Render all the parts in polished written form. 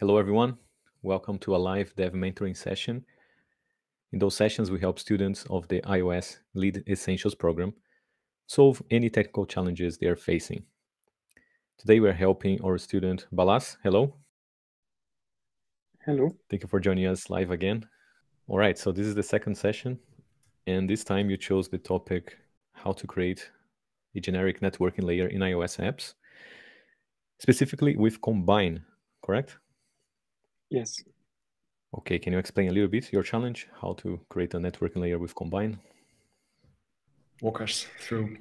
Hello, everyone. Welcome to a live dev mentoring session. In those sessions, we help students of the iOS Lead Essentials program solve any technical challenges they are facing. Today, we're helping our student Balazs. Hello. Hello. Thank you for joining us live again. All right, so this is the second session. And this time you chose the topic, how to create a generic networking layer in iOS apps, specifically with Combine, correct? Yes. Okay, can you explain a little bit your challenge, how to create a networking layer with Combine? Walk us through.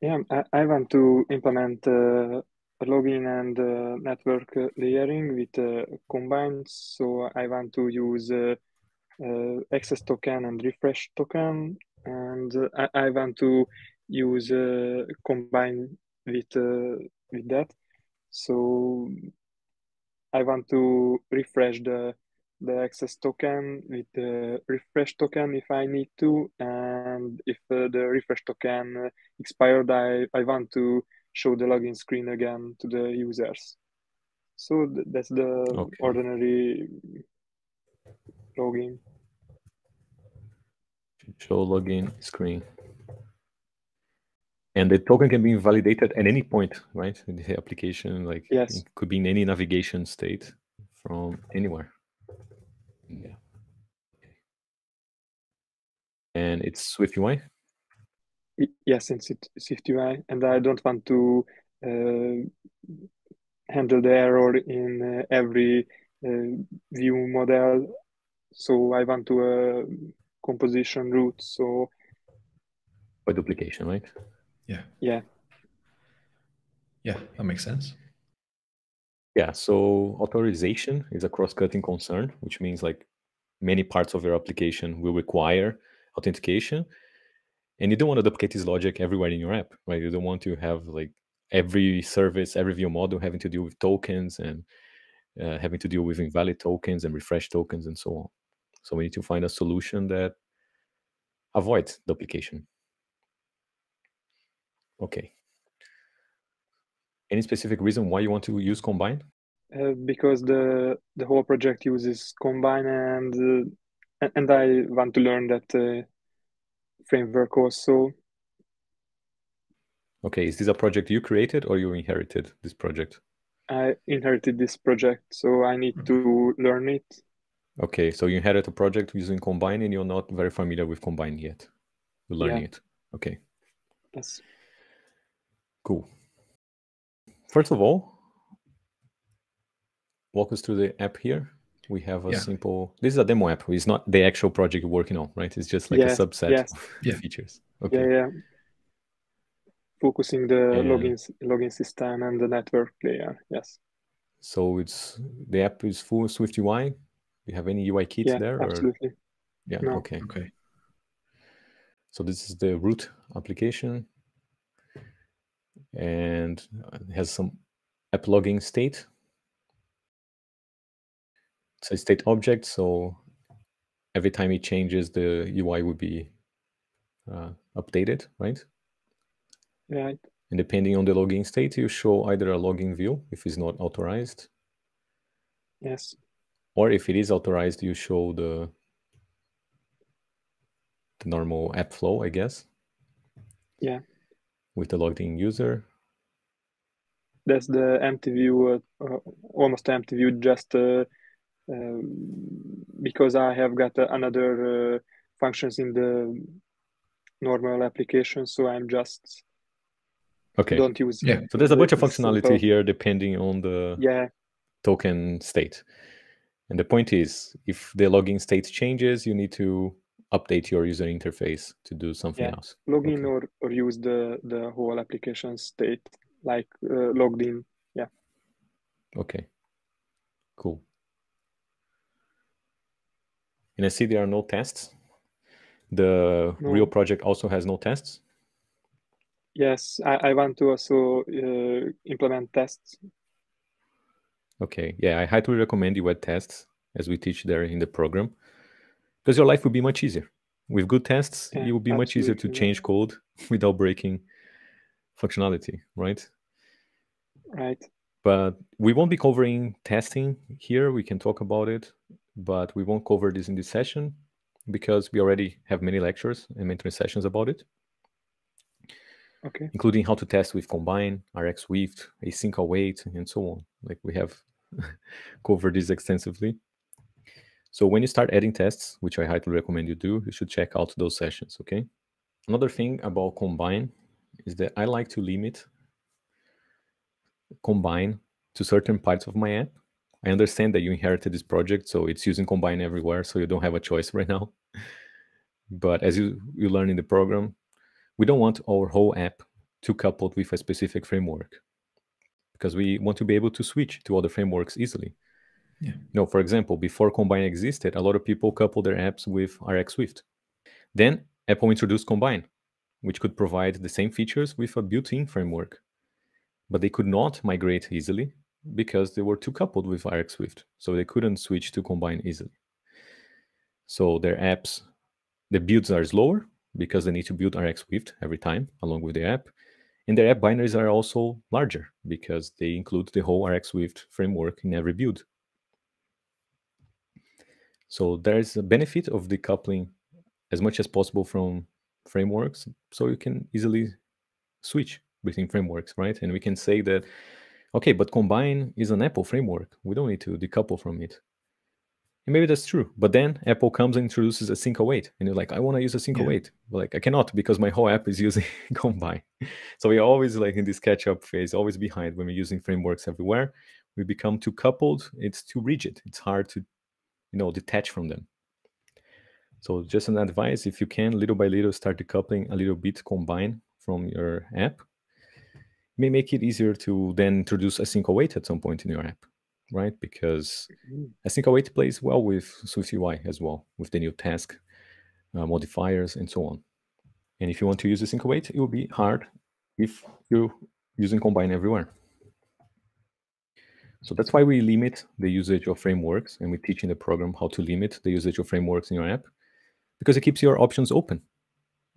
Yeah, I want to implement a login and network layering with Combine. So I want to use access token and refresh token. And I want to use Combine with that. So I want to refresh the access token with the refresh token if I need to, and if the refresh token expired, I want to show the login screen again to the users. So that's the ordinary login. Show login screen. And the token can be invalidated at any point, right? In the application, like yes. It could be in any navigation state from anywhere. Yeah. Okay. And it's SwiftUI? Yes, it's SwiftUI. And I don't want to handle the error in every view model. So I want to composition route. So by duplication, right? Yeah. Yeah. Yeah, that makes sense. Yeah, so authorization is a cross-cutting concern, which means like many parts of your application will require authentication. And you don't want to duplicate this logic everywhere in your app, right? You don't want to have like every service, every view model having to deal with tokens and having to deal with invalid tokens and refresh tokens and so on. So we need to find a solution that avoids duplication. Okay. Any specific reason why you want to use Combine? Because the whole project uses Combine, and I want to learn that framework also. Okay, is this a project you created or you inherited this project? I inherited this project, so I need to learn it. Okay, so you inherit a project using Combine, and you're not very familiar with Combine yet. You're learning it. Okay. Yes. Cool. First of all, walk us through the app here. We have a simple, this is a demo app. It's not the actual project you're working on, right? It's just like a subset of features. Okay. Yeah. Focusing the login system and the network layer. Yes. So it's the app is full Swift UI. Do you have any UI kits there? Absolutely. Or? Yeah. No. Okay. Okay. So this is the root application. And it has some app login state. It's a state object, so every time it changes, the UI will be updated, right? Right. And depending on the login state, you show either a login view if it's not authorized. Yes. Or if it is authorized, you show the normal app flow, I guess. Yeah. With the logged in user. That's the empty view, almost empty view, just because I have got another functions in the normal application, so I'm just don't use it. So there's a bunch of functionality here depending on the token state. And the point is, if the login state changes, you need to update your user interface to do something else. Login or use the whole application state, like logged in. Yeah. Okay. Cool. And I see there are no tests. The real project also has no tests. Yes, I want to also implement tests. Okay. Yeah, I highly recommend you add tests as we teach there in the program. Because your life would be much easier. With good tests, it will be much easier to change code without breaking functionality, right? Right. But we won't be covering testing here. We can talk about it, but we won't cover this in this session because we already have many lectures and mentoring sessions about it. Okay. Including how to test with Combine, RxSwift, Async/Await, and so on. Like we have covered this extensively. So when you start adding tests, which I highly recommend you do, you should check out those sessions, okay? Another thing about Combine is that I like to limit Combine to certain parts of my app. I understand that you inherited this project, so it's using Combine everywhere, so you don't have a choice right now. But as you learn in the program, we don't want our whole app to couple with a specific framework because we want to be able to switch to other frameworks easily. Yeah. No, for example, before Combine existed, a lot of people coupled their apps with RxSwift. Then Apple introduced Combine, which could provide the same features with a built-in framework. But they could not migrate easily because they were too coupled with RxSwift. So they couldn't switch to Combine easily. So their apps, the builds are slower because they need to build RxSwift every time along with the app. And their app binaries are also larger because they include the whole RxSwift framework in every build. So there's a benefit of decoupling as much as possible from frameworks, so you can easily switch between frameworks, right? And we can say that, okay, but Combine is an Apple framework. We don't need to decouple from it. And maybe that's true, but then Apple comes and introduces Async/Await, and you're like, I want to use Async/Await. Yeah. Like, I cannot because my whole app is using Combine. So we're always like in this catch-up phase, always behind when we're using frameworks everywhere. We become too coupled. It's too rigid. It's hard to, you know, detach from them. So just an advice, if you can, little by little, start decoupling a little bit Combine from your app. It may make it easier to then introduce Async/Await at some point in your app, right? Because Async/Await plays well with SwiftUI as well, with the new task modifiers and so on. And if you want to use Async/Await, it will be hard if you're using Combine everywhere. So that's why we limit the usage of frameworks, and we teach in the program how to limit the usage of frameworks in your app, because it keeps your options open.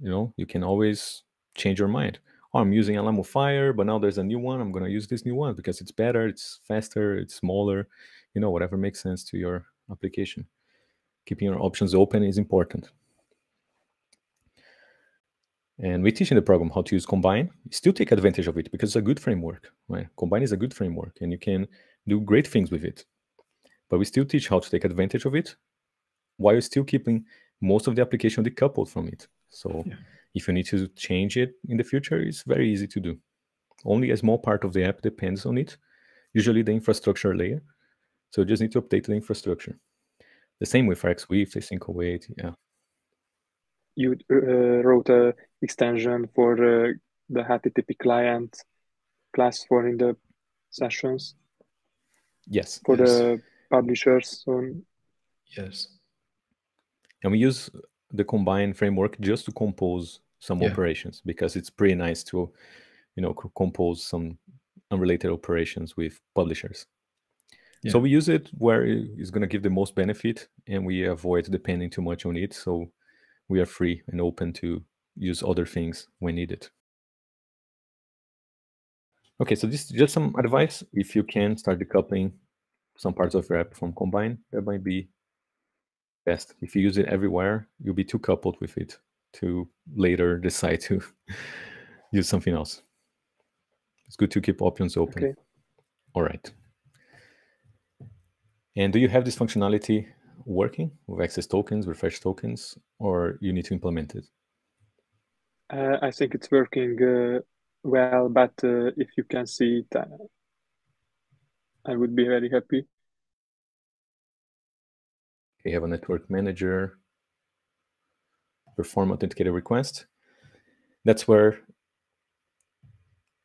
You know, you can always change your mind. Oh, I'm using Alamofire, but now there's a new one. I'm going to use this new one because it's better, it's faster, it's smaller, you know, whatever makes sense to your application. Keeping your options open is important. And we teach in the program how to use Combine. Still take advantage of it because it's a good framework, right? Combine is a good framework and you can do great things with it. But we still teach how to take advantage of it while still keeping most of the application decoupled from it. So yeah, if you need to change it in the future, it's very easy to do. Only a small part of the app depends on it, usually the infrastructure layer. So you just need to update the infrastructure. The same with RxSwift, Async/Await, yeah. You wrote an extension for the HTTP client class for in the sessions? Yes. For the publishers? Yes. And we use the Combine framework just to compose some operations because it's pretty nice to, you know, compose some unrelated operations with publishers. Yeah. So we use it where it's going to give the most benefit and we avoid depending too much on it. So we are free and open to use other things when needed. Okay, so this is just some advice. If you can start decoupling some parts of your app from Combine, that might be best. If you use it everywhere, you'll be too coupled with it to later decide to use something else. It's good to keep options open. Okay. All right. And do you have this functionality working with access tokens, refresh tokens, or you need to implement it? I think it's working well, but if you can see it, I would be very happy. You have a network manager, perform authenticated request. That's where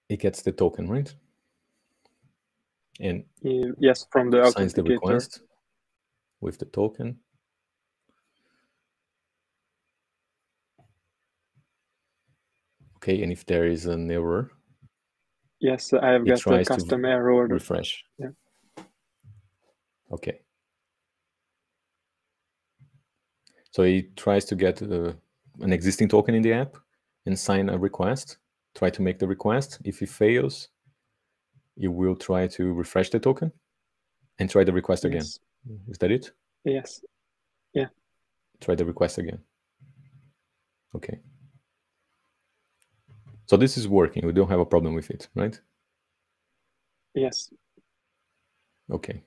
it gets the token, right? And yes, from the signs the request with the token. Okay, and if there is an error, yes, I have got a custom error. Refresh. Yeah. Okay. So it tries to get an existing token in the app and sign a request. Try to make the request. If it fails, you will try to refresh the token and try the request again. Is that it? Yes. Yeah. Try the request again. Okay. So this is working. We don't have a problem with it, right? Yes. Okay.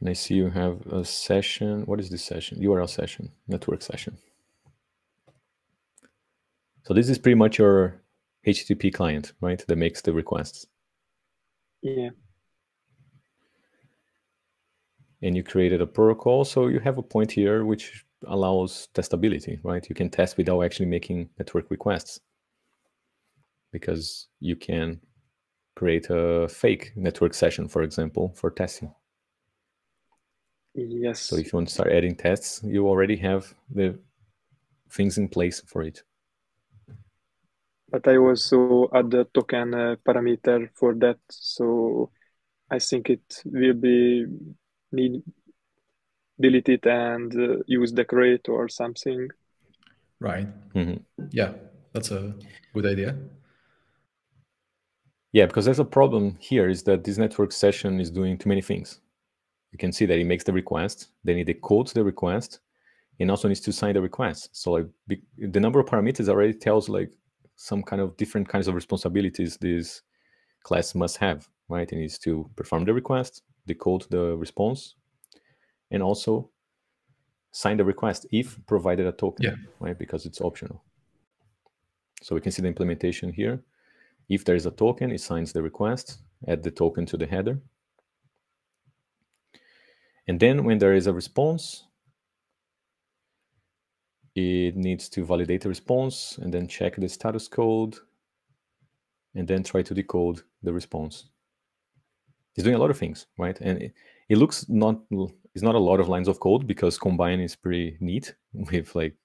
And I see you have a session. What is this session? URL session, network session. So this is pretty much your HTTP client, right? That makes the requests. Yeah. And you created a protocol. So you have a point here which allows testability, right? You can test without actually making network requests, because you can create a fake network session, for example, for testing. Yes. So if you want to start adding tests, you already have the things in place for it. But I also add the token parameter for that, so I think it will be need delete it and use decorate or something. Right. Mm-hmm. Yeah, that's a good idea. Yeah, because there's a problem here is that this network session is doing too many things. You can see that it makes the request, then it decodes the request, and also needs to sign the request. So like, the number of parameters already tells like some kind of different kinds of responsibilities this class must have, right? It needs to perform the request, decode the response, and also sign the request if provided a token, yeah, right? Because it's optional. So we can see the implementation here. If there is a token, it signs the request, add the token to the header. And then when there is a response, it needs to validate the response and then check the status code and then try to decode the response. It's doing a lot of things, right? And it looks not, it's not a lot of lines of code because Combine is pretty neat with like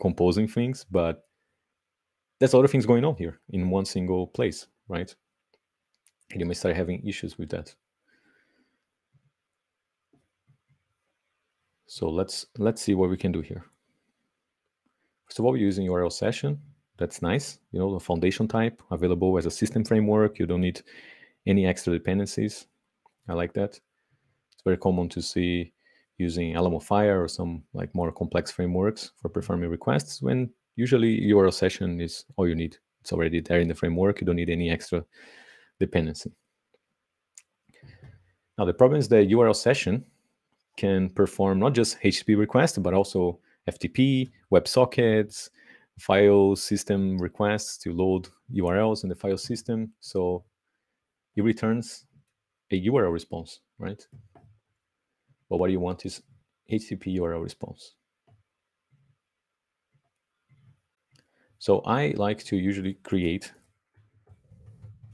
composing things, but there's a lot of things going on here in one single place, right? And you may start having issues with that. So let's see what we can do here. First of all, we're using URL session. That's nice. You know, the foundation type available as a system framework. You don't need any extra dependencies. I like that. It's very common to see using Alamofire or some like more complex frameworks for performing requests, when usually URL session is all you need. It's already there in the framework. You don't need any extra dependency. Now, the problem is that URL session can perform not just HTTP requests, but also FTP, WebSockets, file system requests to load URLs in the file system. So it returns a URL response, right? But what you want is HTTP URL response. So I like to usually create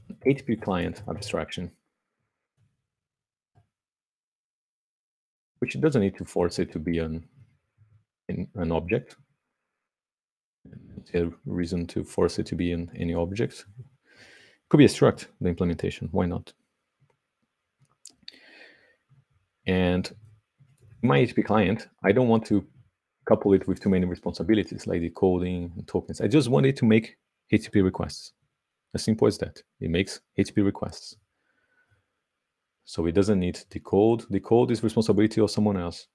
an HTTP client abstraction, which doesn't need to force it to be an object. It's a reason to force it to be in any object. It could be a struct, the implementation. Why not? And my HTTP client, I don't want to couple it with too many responsibilities, like decoding and tokens. I just want it to make HTTP requests. As simple as that. It makes HTTP requests. So it doesn't need decode. Decode is responsibility of someone else.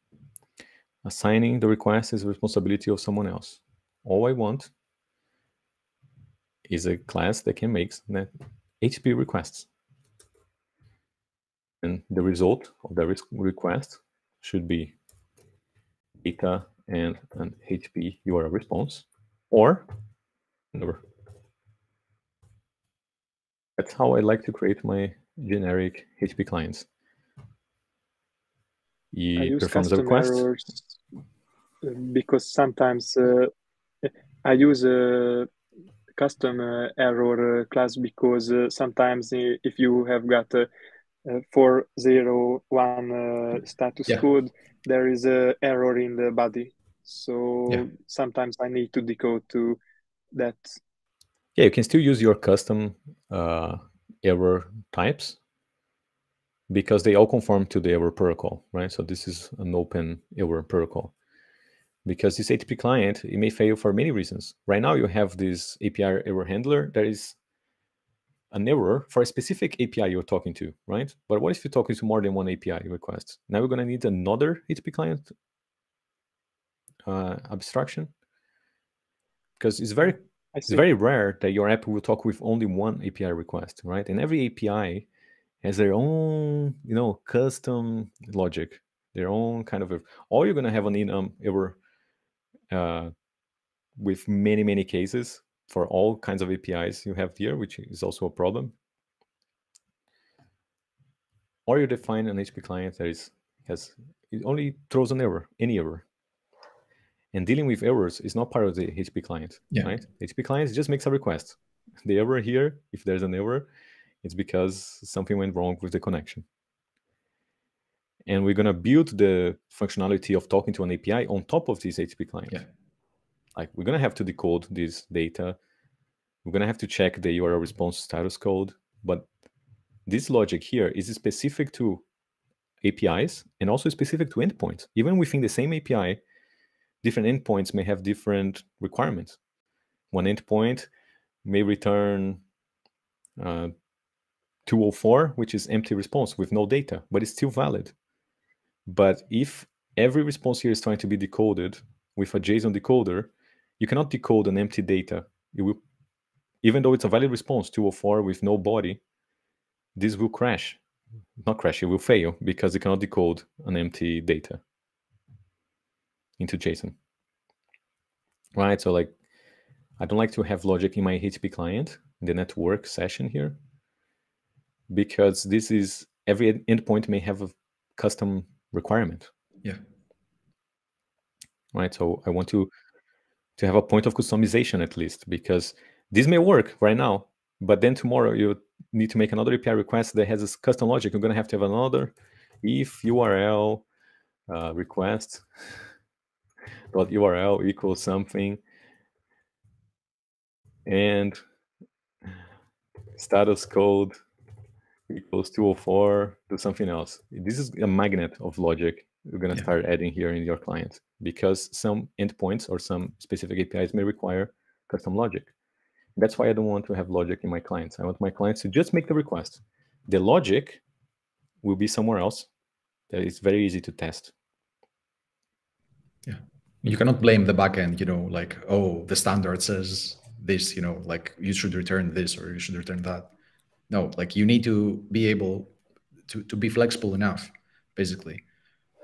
Assigning the request is responsibility of someone else. All I want is a class that can make HTTP requests. And the result of the request should be data and an HTTP URL response or number. That's how I like to create my generic HTTP clients. It performs a request. Because sometimes I use a custom error class, because sometimes if you have got a 401 status code, there is an error in the body. So sometimes I need to decode to that. Yeah, you can still use your custom error types, because they all conform to the error protocol, right? So this is an open error protocol. Because this HTTP client, it may fail for many reasons. Right now you have this API error handler that is an error for a specific API you're talking to, right? But what if you're talking to more than one API request? Now we're going to need another HTTP client abstraction, because it's very rare that your app will talk with only one API request, right? And every API has their own, you know, custom logic, their own kind of, or you're going to have an enum error with many, many cases for all kinds of APIs you have here, which is also a problem. Or you define an HTTP client that it only throws an error, any error. And dealing with errors is not part of the HTTP client, right? HTTP client just makes a request. The error here, if there's an error, it's because something went wrong with the connection. And we're going to build the functionality of talking to an API on top of this HTTP client. Yeah. Like, we're going to have to decode this data. We're going to have to check the URL response status code. But this logic here is specific to APIs and also specific to endpoints. Even within the same API, different endpoints may have different requirements. One endpoint may return 204, which is empty response with no data, but it's still valid. But if every response here is trying to be decoded with a JSON decoder, you cannot decode an empty data. It will, even though it's a valid response, 204 with no body, this will crash. Not crash, it will fail because it cannot decode an empty data into JSON. Right, so like, I don't like to have logic in my HTTP client, in the network session here, because this is, every endpoint may have a custom requirement. Yeah. Right, so I want to have a point of customization at least, because this may work right now, but then tomorrow you need to make another API request that has this custom logic. You're going to have another if URL request dot URL equals something and status code equals 204 to something else. This is a magnet of logic you're going to start adding here in your client, because some endpoints or some specific APIs may require custom logic. That's why I don't want to have logic in my clients. I want my clients to just make the request. The logic will be somewhere else that is very easy to test. Yeah. You cannot blame the backend, you know, like, oh, the standard says this, you know, like you should return this or you should return that. No, like you need to be able to be flexible enough, basically,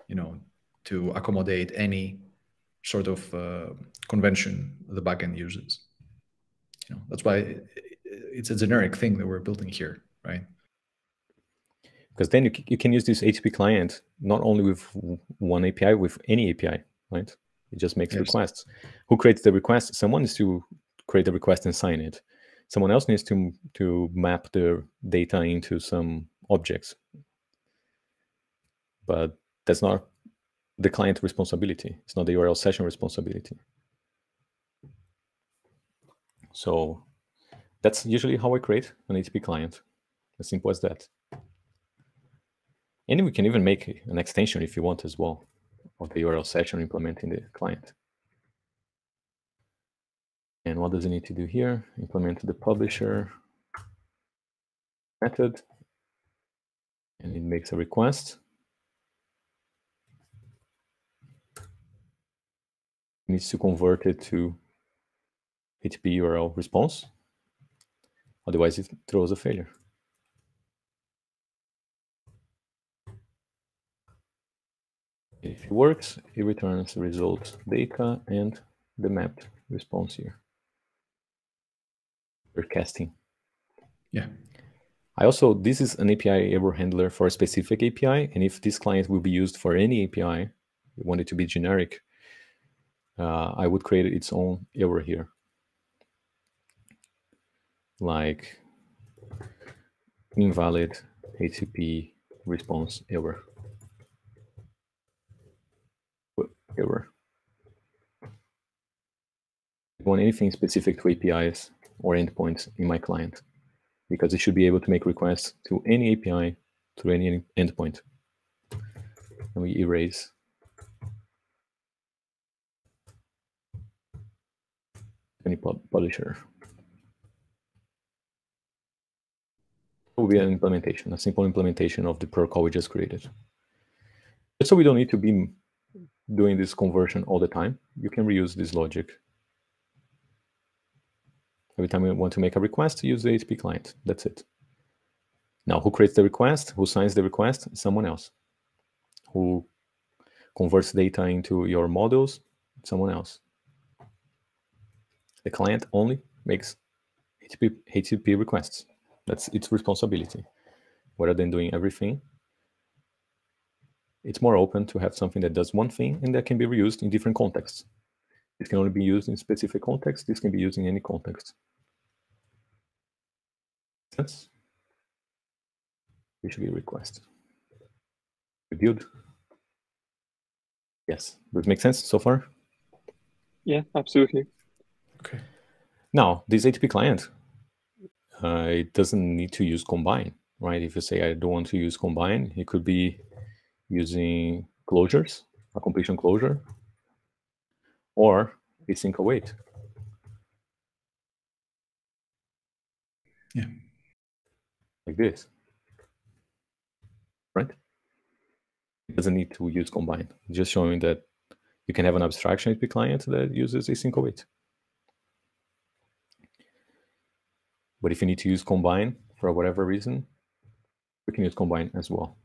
you know, to accommodate any sort of convention the backend uses. You know, that's why it's a generic thing that we're building here, right? Because then you can use this HTTP client not only with one API, with any API, right? It just makes requests. Who creates the request? Someone needs to create the request and sign it. Someone else needs to map the data into some objects. But that's not the client responsibility. It's not the URL session responsibility. So that's usually how I create an HTTP client. As simple as that. And we can even make an extension if you want as well of the URL session implementing the client. And what does it need to do here? Implement the publisher method. And it makes a request. Needs to convert it to HTTP URL response. Otherwise, it throws a failure. If it works, it returns the result data and the mapped response here. We're casting. Yeah. I also, this is an API error handler for a specific API. And if this client will be used for any API, we want it to be generic. I would create its own error here. Like invalid HTTP response error. I don't want anything specific to APIs or endpoints in my client, because it should be able to make requests to any API, to any endpoint. And we erase. Any publisher. will be an implementation, a simple implementation of the protocol we just created. Just so we don't need to be doing this conversion all the time, you can reuse this logic. Every time we want to make a request, use the HTTP client. That's it. Now, who creates the request? Who signs the request? Someone else. Who converts data into your models? Someone else. The client only makes HTTP requests. That's its responsibility. Rather than doing everything, it's more open to have something that does one thing and that can be reused in different contexts. This can only be used in specific contexts. This can be used in any context. Sense? We should be request. Reviewed. Yes. Does it make sense so far? Yeah, absolutely. Okay. Now, this HTTP client, it doesn't need to use Combine, right? If you say, I don't want to use Combine, it could be using closures, a completion closure, or Async/Await. Yeah. Like this. Right? It doesn't need to use Combine. Just showing that you can have an abstraction HTTP client that uses Async/Await. But if you need to use Combine for whatever reason, we can use Combine as well.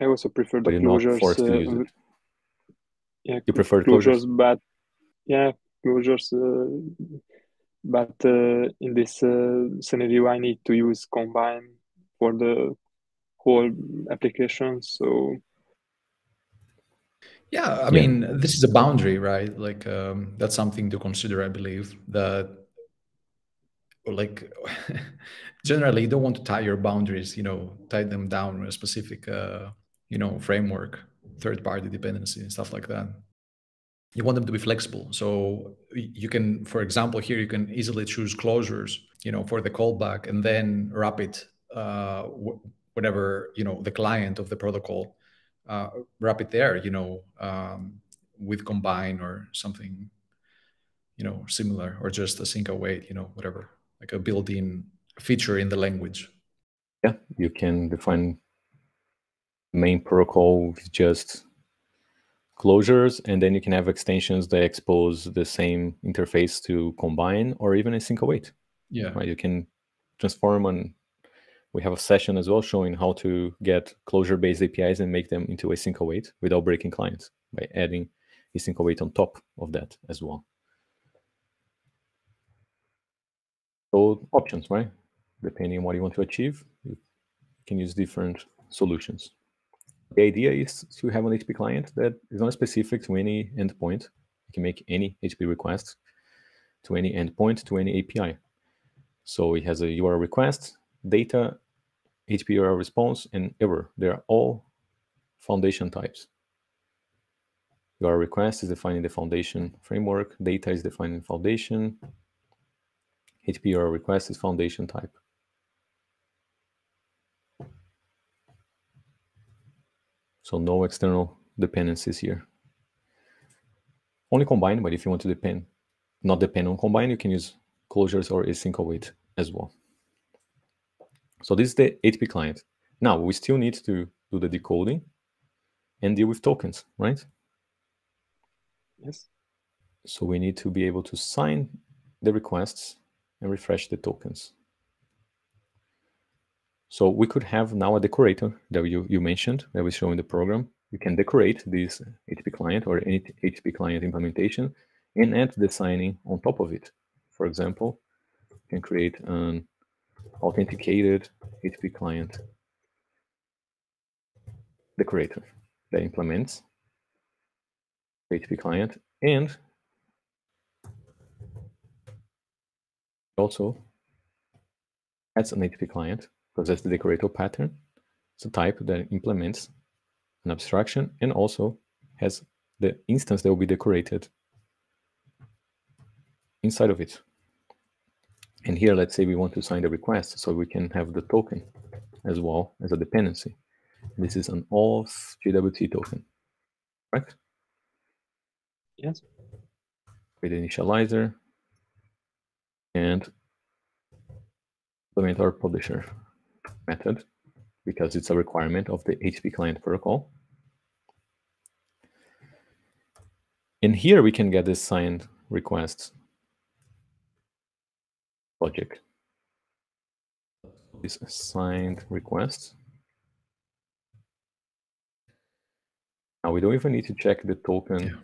I also prefer the closures. Yeah, you prefer closures, but yeah, closures. But in this scenario, I need to use Combine for the whole application. So yeah, I mean, this is a boundary, right? Like that's something to consider, I believe, that. Like generally you don't want to tie your boundaries, you know, tie them down with a specific, you know, framework, third-party dependency and stuff like that. You want them to be flexible. So you can, for example, here you can easily choose closures, you know, for the callback and then wrap it whenever, you know, the client of the protocol, wrap it there, you know, with Combine or something, you know, similar, or just Async/Await, you know, whatever. Like a built-in feature in the language. Yeah, you can define main protocol with just closures, and then you can have extensions that expose the same interface to Combine or even Async/Await. Yeah, right? You can transform, and we have a session as well showing how to get closure-based APIs and make them into Async/Await without breaking clients by adding Async/Await on top of that as well. So options, right? Depending on what you want to achieve, you can use different solutions. The idea is to have an HTTP client that is not specific to any endpoint. You can make any HTTP request to any endpoint, to any API. So it has a URL request, data, HTTP URL response, and error. They are all foundation types. URL request is defined in the foundation framework. Data is defined in foundation. HTTP URL request is foundation type. So no external dependencies here. Only Combine, but if you want to not depend on Combine, you can use closures or Async/Await as well. So this is the HTTP client. Now we still need to do the decoding and deal with tokens, right? Yes. So we need to be able to sign the requests and refresh the tokens. So we could have now a decorator that you mentioned that we show in the program. You can decorate this HTTP client or any HTTP client implementation and add the signing on top of it. For example, you can create an authenticated HTTP client decorator that implements the HTTP client and also adds an HTTP client, because that's the decorator pattern. It's a type that implements an abstraction and also has the instance that will be decorated inside of it. And here, let's say we want to sign the request, so we can have the token as well as a dependency. This is an auth JWT token, correct? Yes. Create an initializer. And implement our publisher method because it's a requirement of the HTTP client protocol. And here we can get this signed request logic. This signed request. Now we don't even need to check the token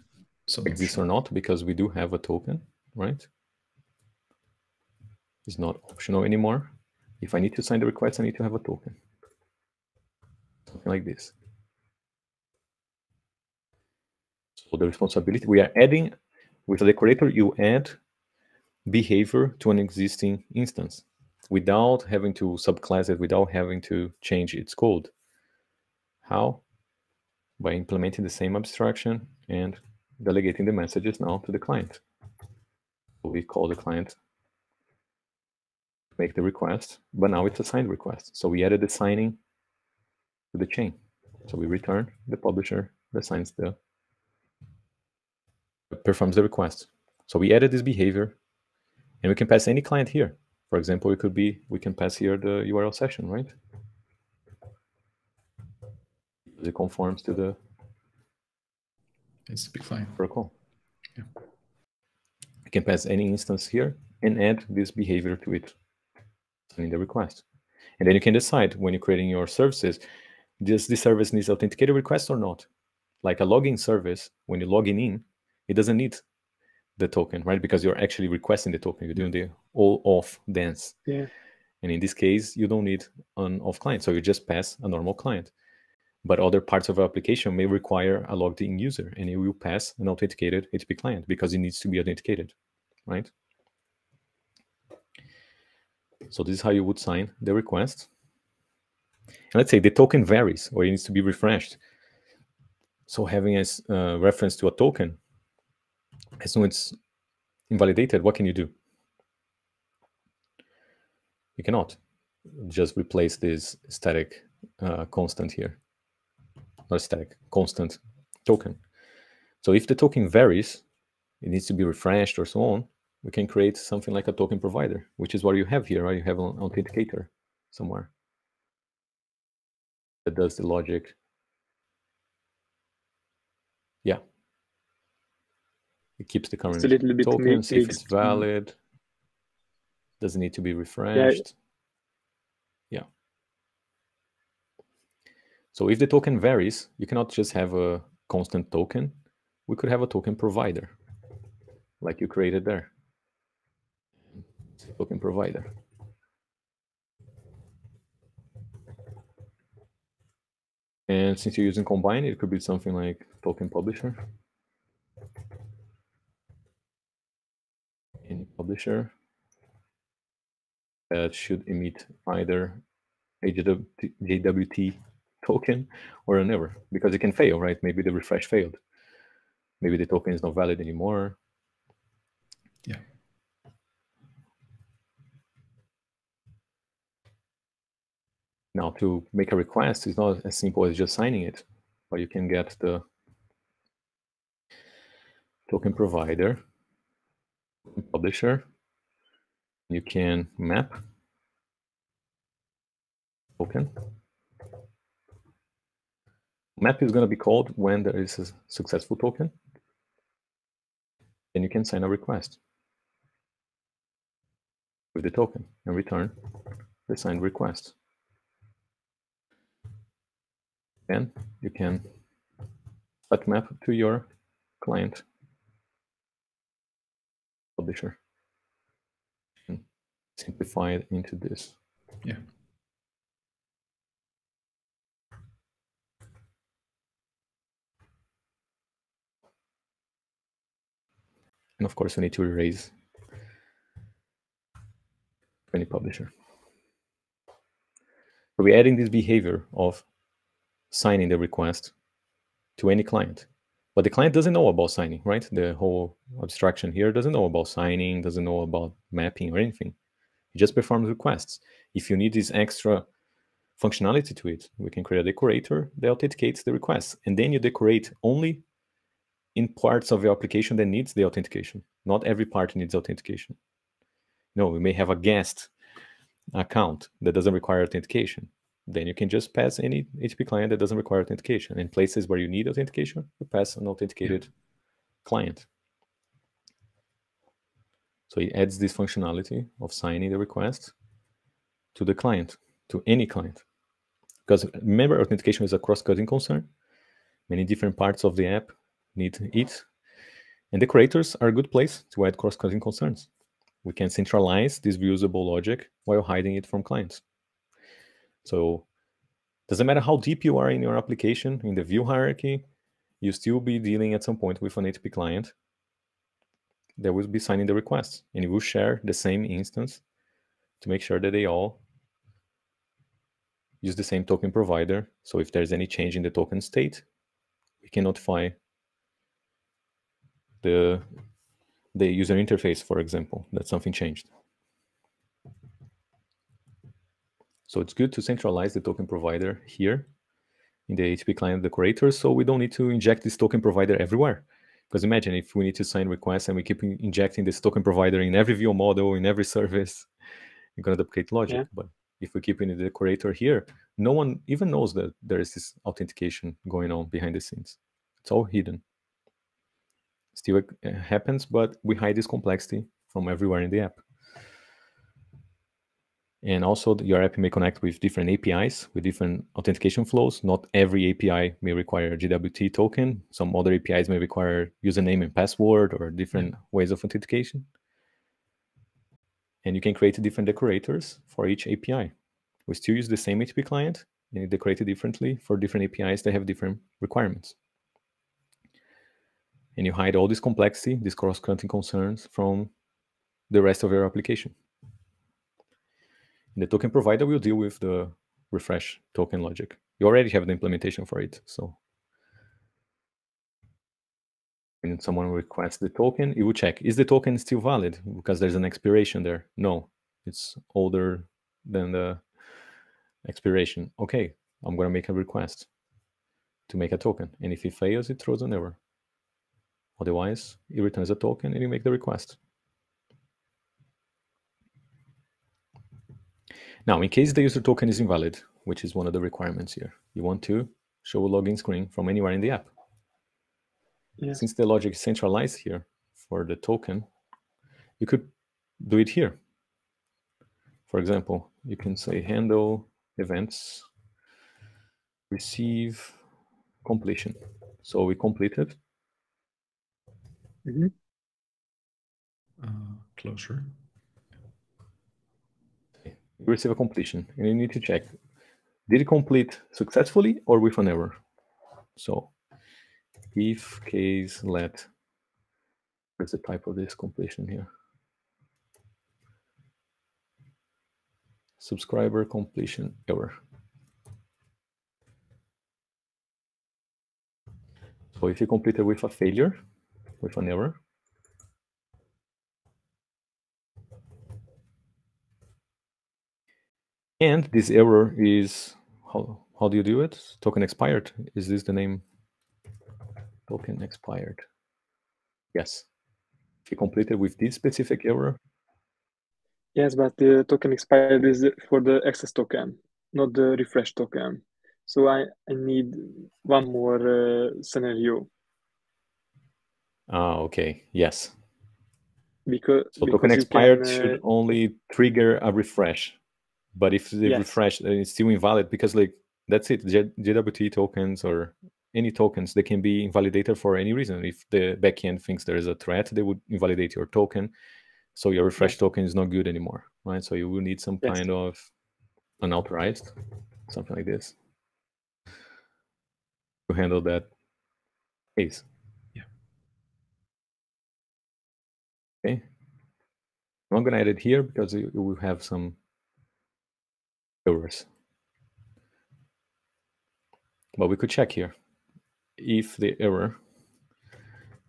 exists or not, because we do have a token, right? It's not optional anymore. If I need to sign the request, I need to have a token. Something like this. So the responsibility, we are adding, with a decorator, you add behavior to an existing instance without having to subclass it, without having to change its code. How? By implementing the same abstraction and delegating the messages now to the client. So we call the client to make the request, but now it's a signed request. So we added the signing to the chain. So we return the publisher that signs the, performs the request. So we added this behavior, and we can pass any client here. For example, it could be, we can pass here the URL session, right? It conforms to the HTTP client protocol. Yeah. I can pass any instance here and add this behavior to it in the request. And then you can decide when you're creating your services, does this service needs authenticated request or not? Like a login service, when you log in, it doesn't need the token, right? Because you're actually requesting the token. You're doing the all-off dance. Yeah. And in this case, you don't need an off client. So you just pass a normal client. But other parts of our application may require a logged-in user, and it will pass an authenticated HTTP client because it needs to be authenticated, right? So this is how you would sign the request. And let's say the token varies or it needs to be refreshed. So having a reference to a token, as soon as it's invalidated, what can you do? You cannot just replace this static constant here. Not static, constant token. So if the token varies, it needs to be refreshed or so on, we can create something like a token provider, which is what you have here, right? You have an authenticator somewhere that does the logic. Yeah. It keeps the current token, see if it's valid, doesn't need to be refreshed. Yeah. Yeah. So if the token varies, you cannot just have a constant token. We could have a token provider, like you created there. Token provider. And since you're using Combine, it could be something like token publisher. Any publisher that should emit either a JWT token or an error, because it can fail, right? Maybe the refresh failed. Maybe the token is not valid anymore. Yeah. Now, to make a request is not as simple as just signing it, but you can get the token provider, publisher. You can map token. Map is going to be called when there is a successful token, and you can sign a request with the token and return the signed request. Then you can set map to your client publisher and simplify it into this. Yeah. And of course, we need to erase any publisher. So we're adding this behavior of signing the request to any client. But the client doesn't know about signing, right? The whole abstraction here doesn't know about signing, doesn't know about mapping or anything. It just performs requests. If you need this extra functionality to it, we can create a decorator that authenticates the requests. And then you decorate only in parts of your application that needs the authentication. Not every part needs authentication. No, we may have a guest account that doesn't require authentication, then you can just pass any HTTP client that doesn't require authentication. In places where you need authentication, you pass an authenticated client. So it adds this functionality of signing the request to the client, to any client. Because remember, authentication is a cross-cutting concern. Many different parts of the app need it. And the creators are a good place to add cross-cutting concerns. We can centralize this reusable logic while hiding it from clients. So it doesn't matter how deep you are in your application, in the view hierarchy, you'll still be dealing at some point with an HTTP client that will be signing the requests, and you will share the same instance to make sure that they all use the same token provider. So if there's any change in the token state, we can notify the user interface, for example, that something changed. So it's good to centralize the token provider here in the HTTP client, the curator, so we don't need to inject this token provider everywhere. Because imagine if we need to sign requests and we keep injecting this token provider in every view model, in every service, you're going to duplicate logic. Yeah. But if we keep in the curator here, no one even knows that there is this authentication going on behind the scenes. It's all hidden. Still happens, but we hide this complexity from everywhere in the app. And also, your app may connect with different APIs, with different authentication flows. Not every API may require a JWT token. Some other APIs may require username and password or different ways of authentication. And you can create different decorators for each API. We still use the same HTTP client, and decorate it differently for different APIs that have different requirements. And you hide all this complexity, these cross-cutting concerns from the rest of your application. The token provider will deal with the refresh token logic. You already have the implementation for it. So when someone requests the token, it will check, is the token still valid? Because there's an expiration there. No, it's older than the expiration. OK, I'm going to make a request to make a token. And if it fails, it throws an error. Otherwise, it returns a token and you make the request. Now, in case the user token is invalid, which is one of the requirements here, you want to show a login screen from anywhere in the app. Yeah. Since the logic is centralized here for the token, you could do it here. For example, you can say handle events receive completion. So we completed. Mm-hmm. Closure. Receive a completion, and you need to check, did it complete successfully or with an error? So if case let, where's the type of this completion here? Subscriber completion error. So if you complete it with a failure, with an error, and this error is, how do you do it? Token expired. Is this the name? Token expired. Yes. If you complete it with this specific error. Yes, but the token expired is for the access token, not the refresh token. So I need one more scenario. Ah, OK. Yes. Because token expired should only trigger a refresh. But if they refresh, it's still invalid because, like, that's it. JWT tokens or any tokens, they can be invalidated for any reason. If the backend thinks there is a threat, they would invalidate your token. So your refresh token is not good anymore, right? So you will need some kind of unauthorized, something like this, to handle that case. Yeah. Okay. I'm going to add it here because it will have some errors. But we could check here if the error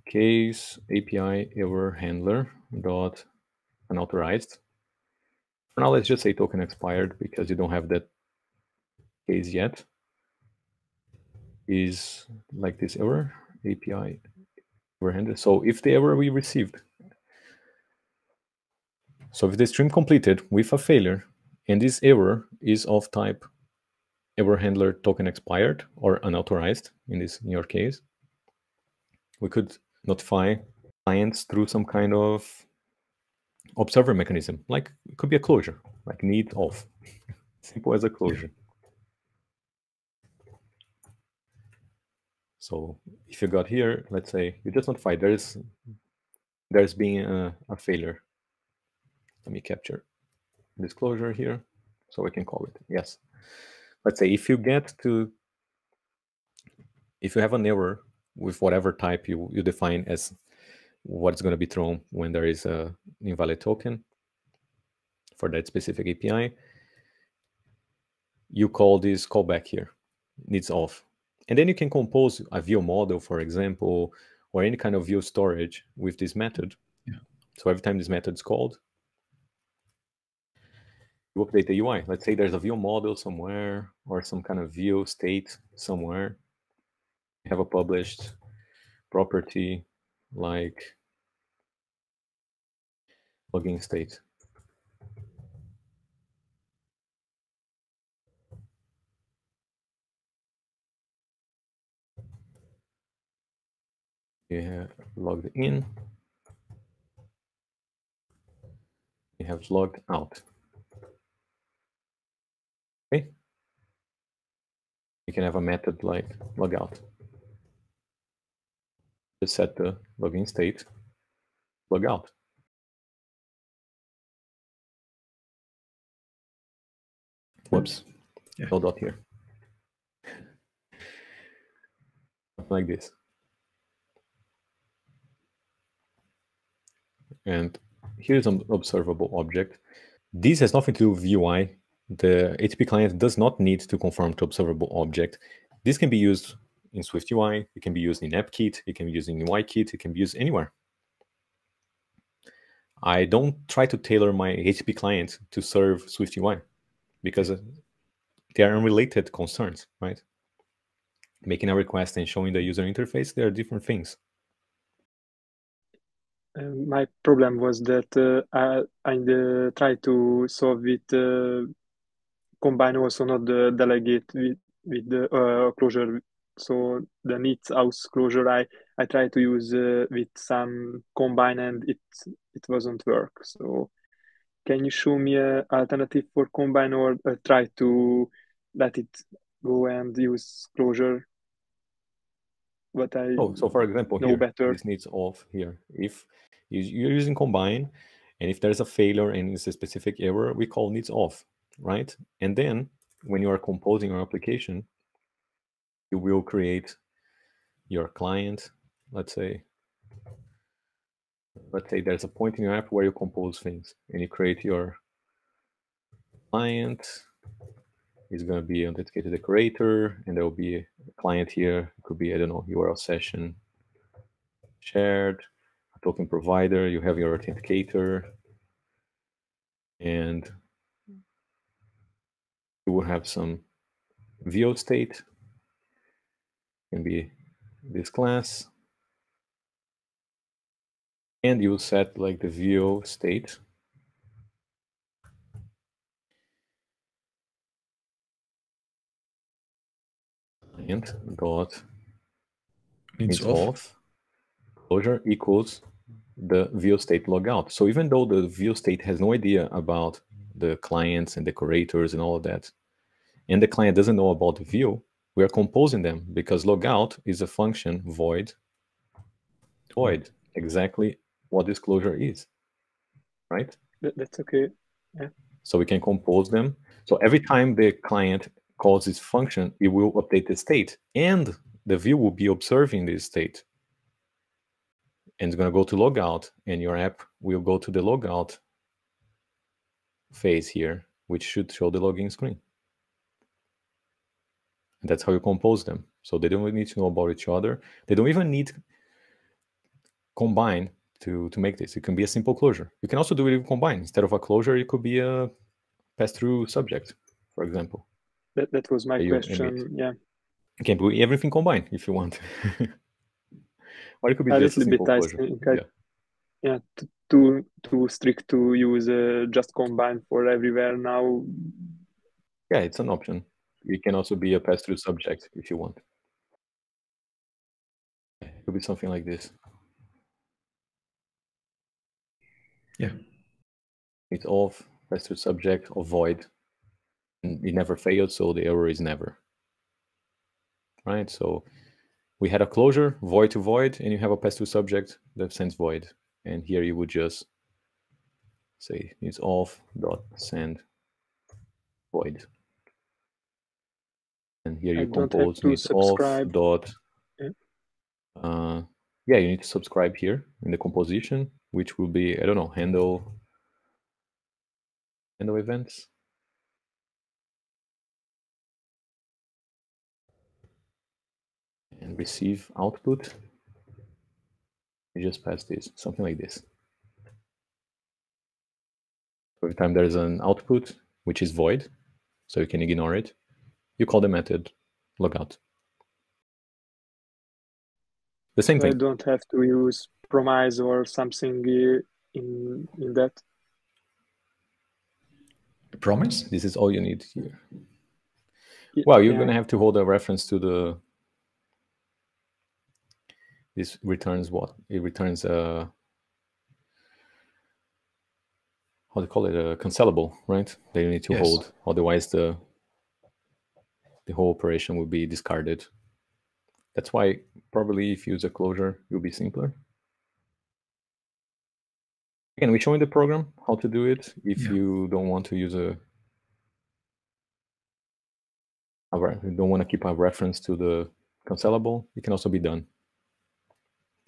case API error handler dot unauthorized. For now, let's just say token expired because you don't have that case yet. Is like this error API error handler. So if the error we received, so if the stream completed with a failure, And this error is of type error handler token expired or unauthorized in this in your case. We could notify clients through some kind of observer mechanism, like it could be a closure, like need off. Simple as a closure. So if you got here, let's say you just notify there's been a failure. Let me capture this closure here so we can call it. Yes. Let's say if you get to, if you have an error with whatever type you define as what's going to be thrown when there is an invalid token for that specific API, you call this callback here, needs off. And then you can compose a view model, for example, or any kind of view storage with this method. Yeah. So every time this method is called, you update the UI. Let's say there's a view model somewhere or some kind of view state somewhere. You have a published property like login state. You have logged in. You have logged out. Okay. You can have a method like log out. Just set the login state, log out. Whoops, yeah. No dot here. Like this. And here's an observable object. This has nothing to do with UI. The HTTP client does not need to conform to observable object. This can be used in SwiftUI, it can be used in AppKit, it can be used in UIKit, it can be used anywhere. I don't try to tailor my HTTP client to serve SwiftUI because they are unrelated concerns, right? Making a request and showing the user interface, they are different things. My problem was that I tried to solve it, combine also not the delegate with the closure. So the needs house closure, I tried to use with some combine and it wasn't work. So can you show me an alternative for combine or try to let it go and use closure? But I so for example, here, better. This needs off here. If you're using combine and if there's a failure and it's a specific error, we call needs off, right? And then when you are composing your application, you will create your client. Let's say there's a point in your app where you compose things and you create your client. It's going to be an authenticated decorator, and there will be a client here. It could be, I don't know, URL session shared, a token provider. You have your authenticator, and you will have some VO state. Can be this class, and you set like the VO state and dot needs off closure equals the VO state logout. So even though the VO state has no idea about the clients and decorators and all of that, and the client doesn't know about the VO, we are composing them because logout is a function void, exactly what this closure is, right? That's okay. Yeah. So we can compose them. So every time the client calls this function, it will update the state, and the view will be observing this state. And it's going to go to logout, and your app will go to the logout phase here, which should show the login screen. That's how you compose them. So they don't need to know about each other. They don't even need combine to make this. It can be a simple closure. You can also do it with combine. Instead of a closure, it could be a pass-through subject, for example. That was my question, yeah. You can do everything combined if you want. Or it could be just a simple closure. Yeah, too strict to use just Combine for everywhere now. Yeah, it's an option. You can also be a pass-through subject if you want. It could be something like this. Yeah. It's off, pass-through subject, avoid. And it never failed, so the error is never. Right? So we had a closure, void to void, and you have a pass-through subject that sends void. And here you would just say it's off dot send void. And here you compose it's off dot. Yeah, you need to subscribe here in the composition, which will be, I don't know, handle events. And receive output. You just pass this, something like this. Every time there is an output, which is void, so you can ignore it, you call the method logout. The same thing. I don't have to use promise or something in that. Promise? This is all you need here. Yeah, well, you're going to have to hold a reference to the. This returns what? It returns a. How do you call it? A cancelable, right? That you need to hold. Otherwise, the whole operation will be discarded. That's why probably if you use a closure, it will be simpler. Again, we show in the program how to do it if you don't want to use a. You don't want to keep a reference to the cancelable. It can also be done.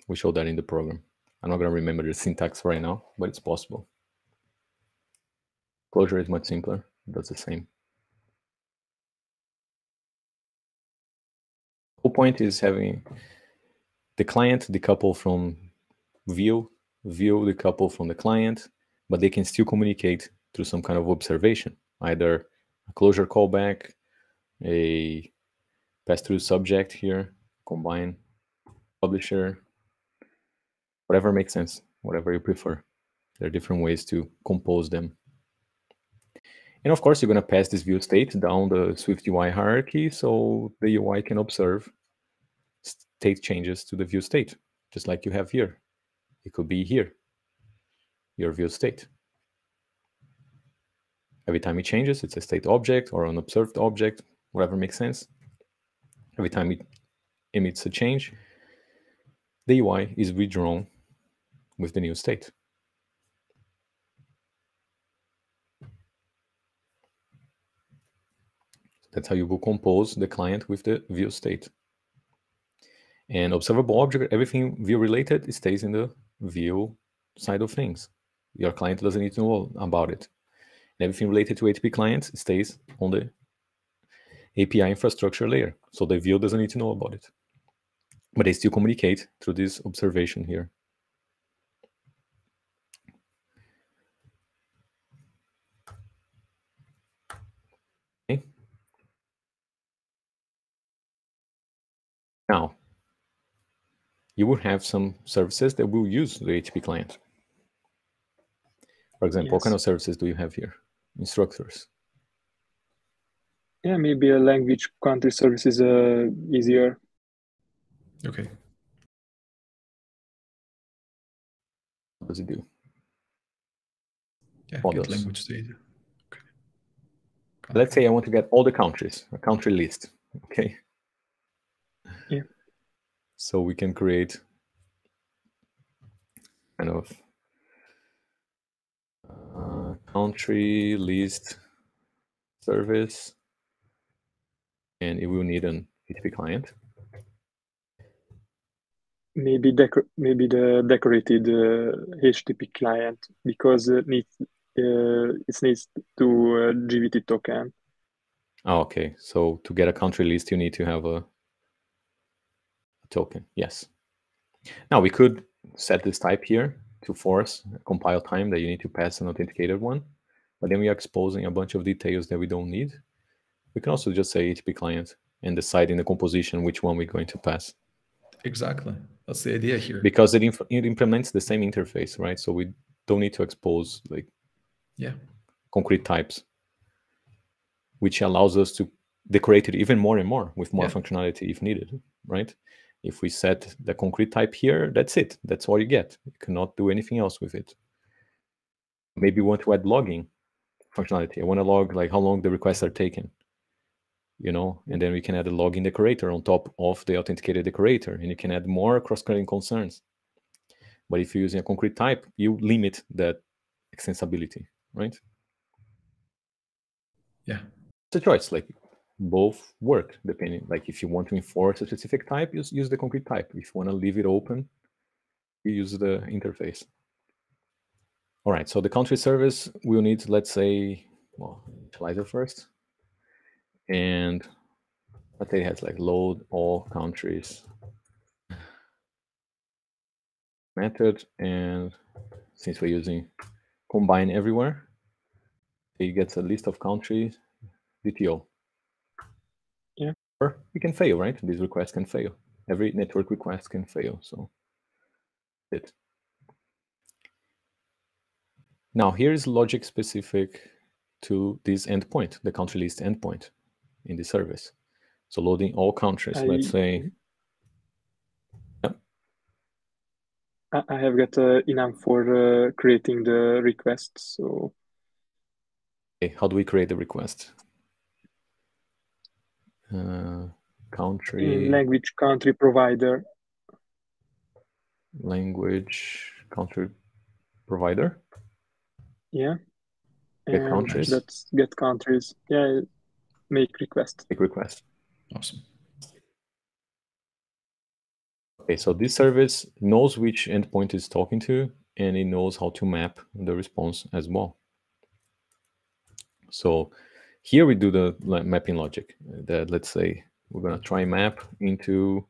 We show that in the program. I'm not going to remember the syntax right now, but it's possible. Closure is much simpler. That's the same. The whole point is having the client decouple from view, view decouple from the client, but they can still communicate through some kind of observation, either a closure callback, a pass-through subject here, Combine, publisher, whatever makes sense, whatever you prefer. There are different ways to compose them. And of course, you're going to pass this view state down the Swift UI hierarchy so the UI can observe state changes to the view state, just like you have here. It could be here, your view state. Every time it changes, it's a state object or an observed object, whatever makes sense. Every time it emits a change, the UI is redrawn with the new state. That's how you will compose the client with the view state. And observable object, everything view related, it stays in the view side of things. Your client doesn't need to know about it. And everything related to HTTP clients stays on the API infrastructure layer. So the view doesn't need to know about it. But they still communicate through this observation here. Okay. Now, you will have some services that will use the HTTP client. For example, what kind of services do you have here? Instructors. Yeah, maybe a language country service is easier. Okay. What does it do? Yeah, get language data. Okay. Let's say I want to get all the countries, a country list. Okay. Yeah. So we can create kind of country list service, and it will need an HTTP client. Maybe the decorated HTTP client, because it needs to JWT token. Oh, okay, so to get a country list, you need to have a token. Yes. Now we could set this type here to force a compile time that you need to pass an authenticated one, but then we are exposing a bunch of details that we don't need. We can also just say HTTP client and decide in the composition which one we're going to pass. Exactly. That's the idea here. Because it implements the same interface, right? So we don't need to expose like concrete types, which allows us to decorate it even more and more with more functionality if needed, right? If we set the concrete type here, that's it. That's all you get. You cannot do anything else with it. Maybe you want to add logging functionality. I want to log like how long the requests are taken, you know, and then we can add a login decorator on top of the authenticated decorator, and you can add more cross-cutting concerns. But if you're using a concrete type, you limit that extensibility, right? Yeah. It's a choice. Like both work depending. Like if you want to enforce a specific type, use the concrete type. If you want to leave it open, you use the interface. All right. So the country service will need, let's say, well, initializer first, and let's say it has like load all countries method, and since we're using combine everywhere, it gets a list of countries DTO. Yeah. Or it can fail, right? These requests can fail. Every network request can fail. So it. Now here is logic specific to this endpoint, the country list endpoint in the service. So loading all countries. Let's say. I have got enum for creating the request. So. Okay, how do we create the request? Country. Language country provider. Language country provider. Yeah. Get and countries. Let's get countries. Yeah. Make request. Make request. Awesome. Okay, so this service knows which endpoint it's talking to, and it knows how to map the response as well. So here we do the mapping logic. That let's say we're gonna try map into,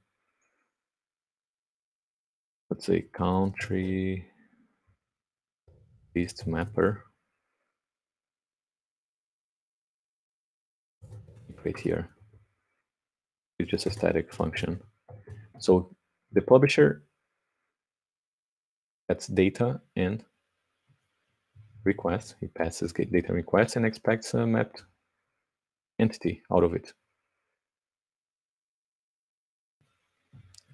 let's say, country list mapper. Right here, it's just a static function. So the publisher, that's data and request. It passes data request and expects a mapped entity out of it.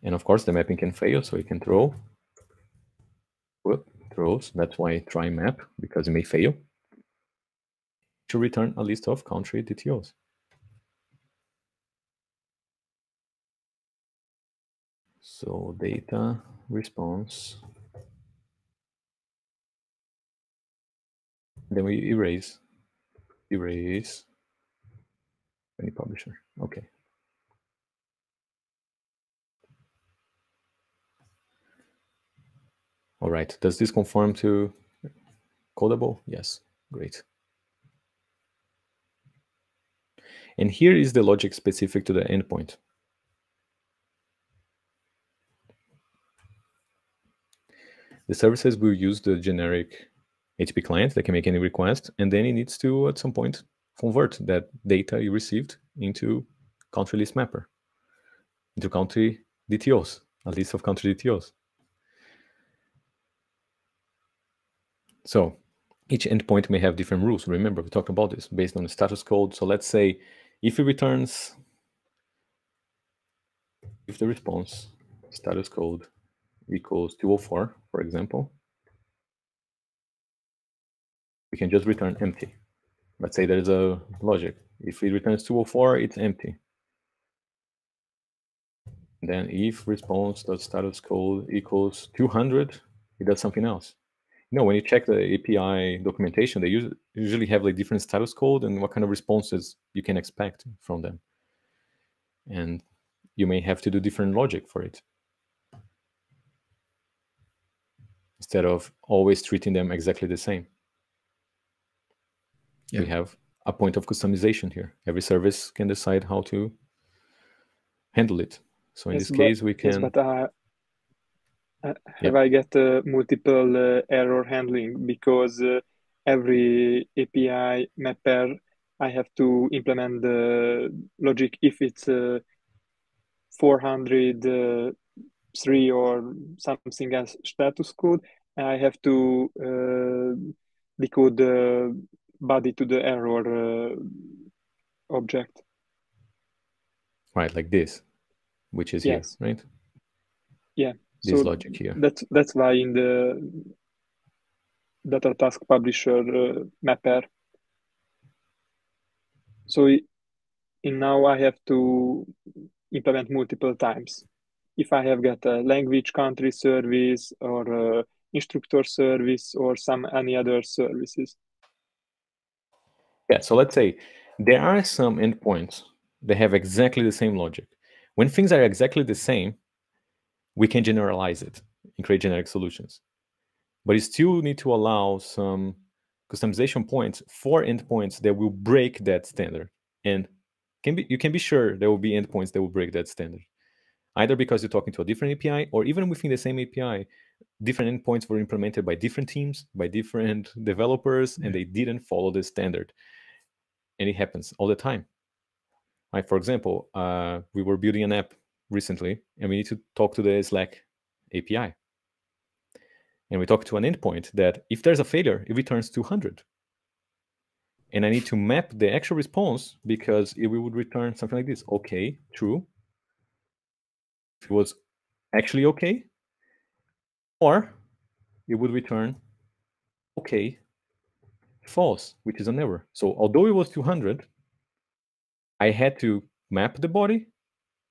And of course, the mapping can fail, so it can throw. Whoop, throws. That's why try map, because it may fail. To return a list of country DTOs. So data response. Then we erase any publisher. Okay. All right. Does this conform to codable? Yes. Great. And here is the logic specific to the endpoint. The services will use the generic HTTP client that can make any request, and then it needs to, at some point, convert that data you received into country list mapper, into country DTOs, a list of country DTOs. So each endpoint may have different rules. Remember, we talked about this based on the status code. So let's say if it returns, if the response status code equals 204, for example, we can just return empty. Let's say there's a logic. If it returns 204, it's empty. Then if response.status code equals 200, it does something else. You know, when you check the API documentation, they usually have like different status code and what kind of responses you can expect from them. And you may have to do different logic for it. Instead of always treating them exactly the same. Yeah. We have a point of customization here. Every service can decide how to handle it. So in this case, we can... Yes, but I get multiple error handling? Because every API mapper, I have to implement the logic if it's 403 or something as status code, I have to decode the body to the error object. Right, like this, which is yes, here, right? Yeah. This so logic here. That's why in the data task publisher mapper. So in now I have to implement multiple times. If I have got a language country service or a instructor service or any other services. Yeah, so let's say there are some endpoints that have exactly the same logic. When things are exactly the same, we can generalize it and create generic solutions. But you still need to allow some customization points for endpoints that will break that standard. And you can be sure there will be endpoints that will break that standard, either because you're talking to a different API or even within the same API, different endpoints were implemented by different teams, by different developers, and they didn't follow the standard. And it happens all the time. Like, for example, we were building an app recently, and we need to talk to the Slack API. And we talk to an endpoint that if there's a failure, it returns 200. And I need to map the actual response because it would return something like this. Okay, true. If it was actually okay, or it would return okay, false, which is an error. So although it was 200, I had to map the body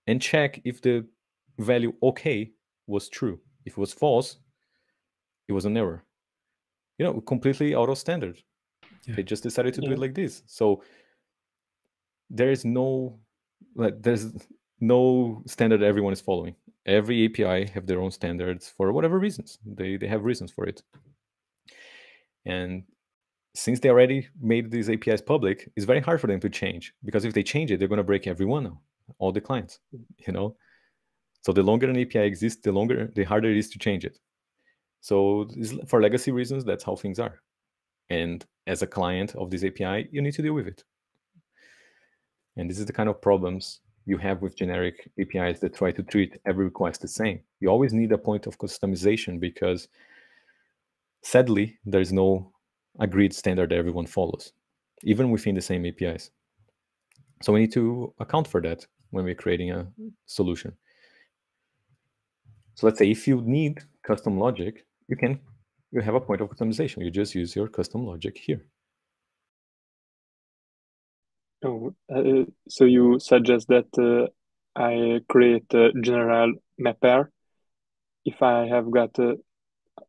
and check if the value okay was true. If it was false, it was an error. You know, completely out of standard. Yeah. They just decided to do it like this. So there is no, like, there's no standard everyone is following. Every API have their own standards for whatever reasons. They have reasons for it. And since they already made these APIs public, it's very hard for them to change, because if they change it, they're going to break everyone now, all the clients, you know? So the longer an API exists, the harder it is to change it. So for legacy reasons, that's how things are. And as a client of this API, you need to deal with it. And this is the kind of problems you have with generic APIs that try to treat every request the same. You always need a point of customization because, sadly, there is no agreed standard that everyone follows, even within the same APIs. So we need to account for that when we're creating a solution. So let's say if you need custom logic, you have a point of customization. You just use your custom logic here. Oh, so you suggest that I create a general mapper if I have got,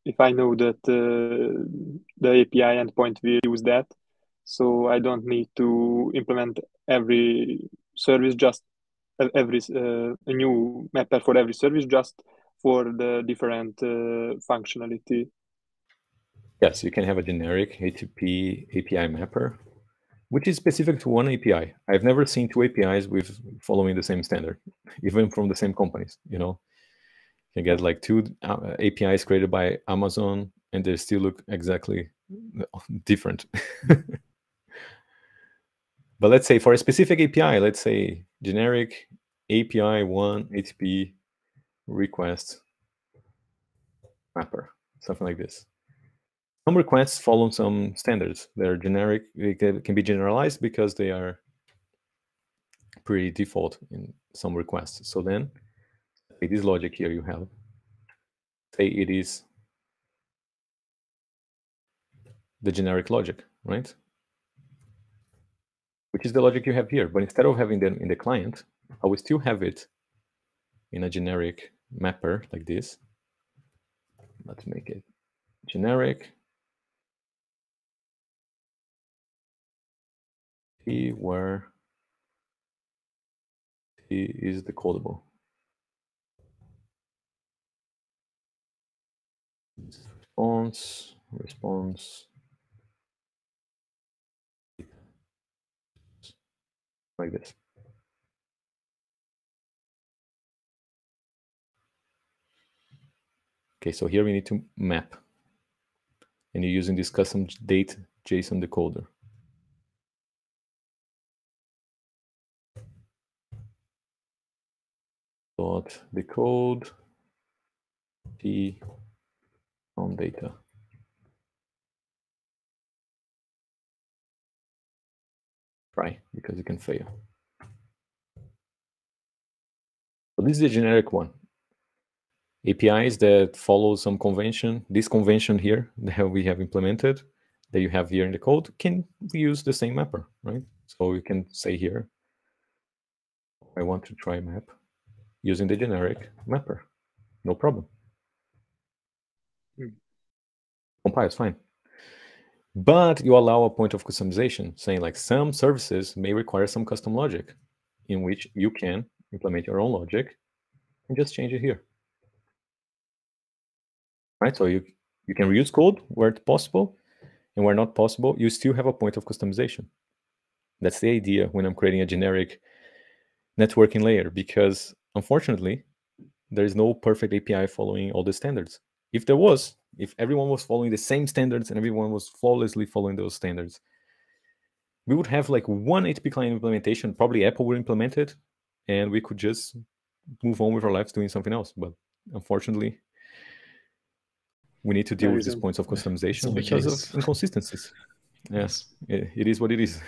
if I know that the API endpoint will use that, so I don't need to implement every service, just every a new mapper for every service, just for the different functionality. Yes, you can have a generic HTTP API mapper, which is specific to one API. I've never seen two APIs with following the same standard, even from the same companies. You know, you get like two APIs created by Amazon, and they still look exactly different. But let's say for a specific API, let's say generic API 1 HTTP request mapper, something like this. Some requests follow some standards. They're generic. They can be generalized because they are pretty default in some requests. So then, this logic here you have. Say it is the generic logic, right? Which is the logic you have here. But instead of having them in the client, I will still have it in a generic mapper like this. Let's make it generic. T where T is the callable. Response. Like this. Okay, so here we need to map. And you're using this custom date JSON decoder. Dot decode T from data. Try, because you can fail. So this is the generic one. APIs that follow some convention, this convention here that we have implemented, that you have here in the code, can use the same mapper, right? So we can say here, I want to try map using the generic mapper. No problem. Compiles fine. But you allow a point of customization, saying like some services may require some custom logic, in which you can implement your own logic and just change it here. Right, so you can reuse code where it's possible, and where not possible, you still have a point of customization. That's the idea when I'm creating a generic networking layer, because unfortunately, there is no perfect API following all the standards. If there was, if everyone was following the same standards and everyone was flawlessly following those standards, we would have like one HTTP client implementation, probably Apple would implement it, and we could just move on with our lives doing something else. But unfortunately, we need to deal with these points of customization because of inconsistencies. Yes, it is what it is.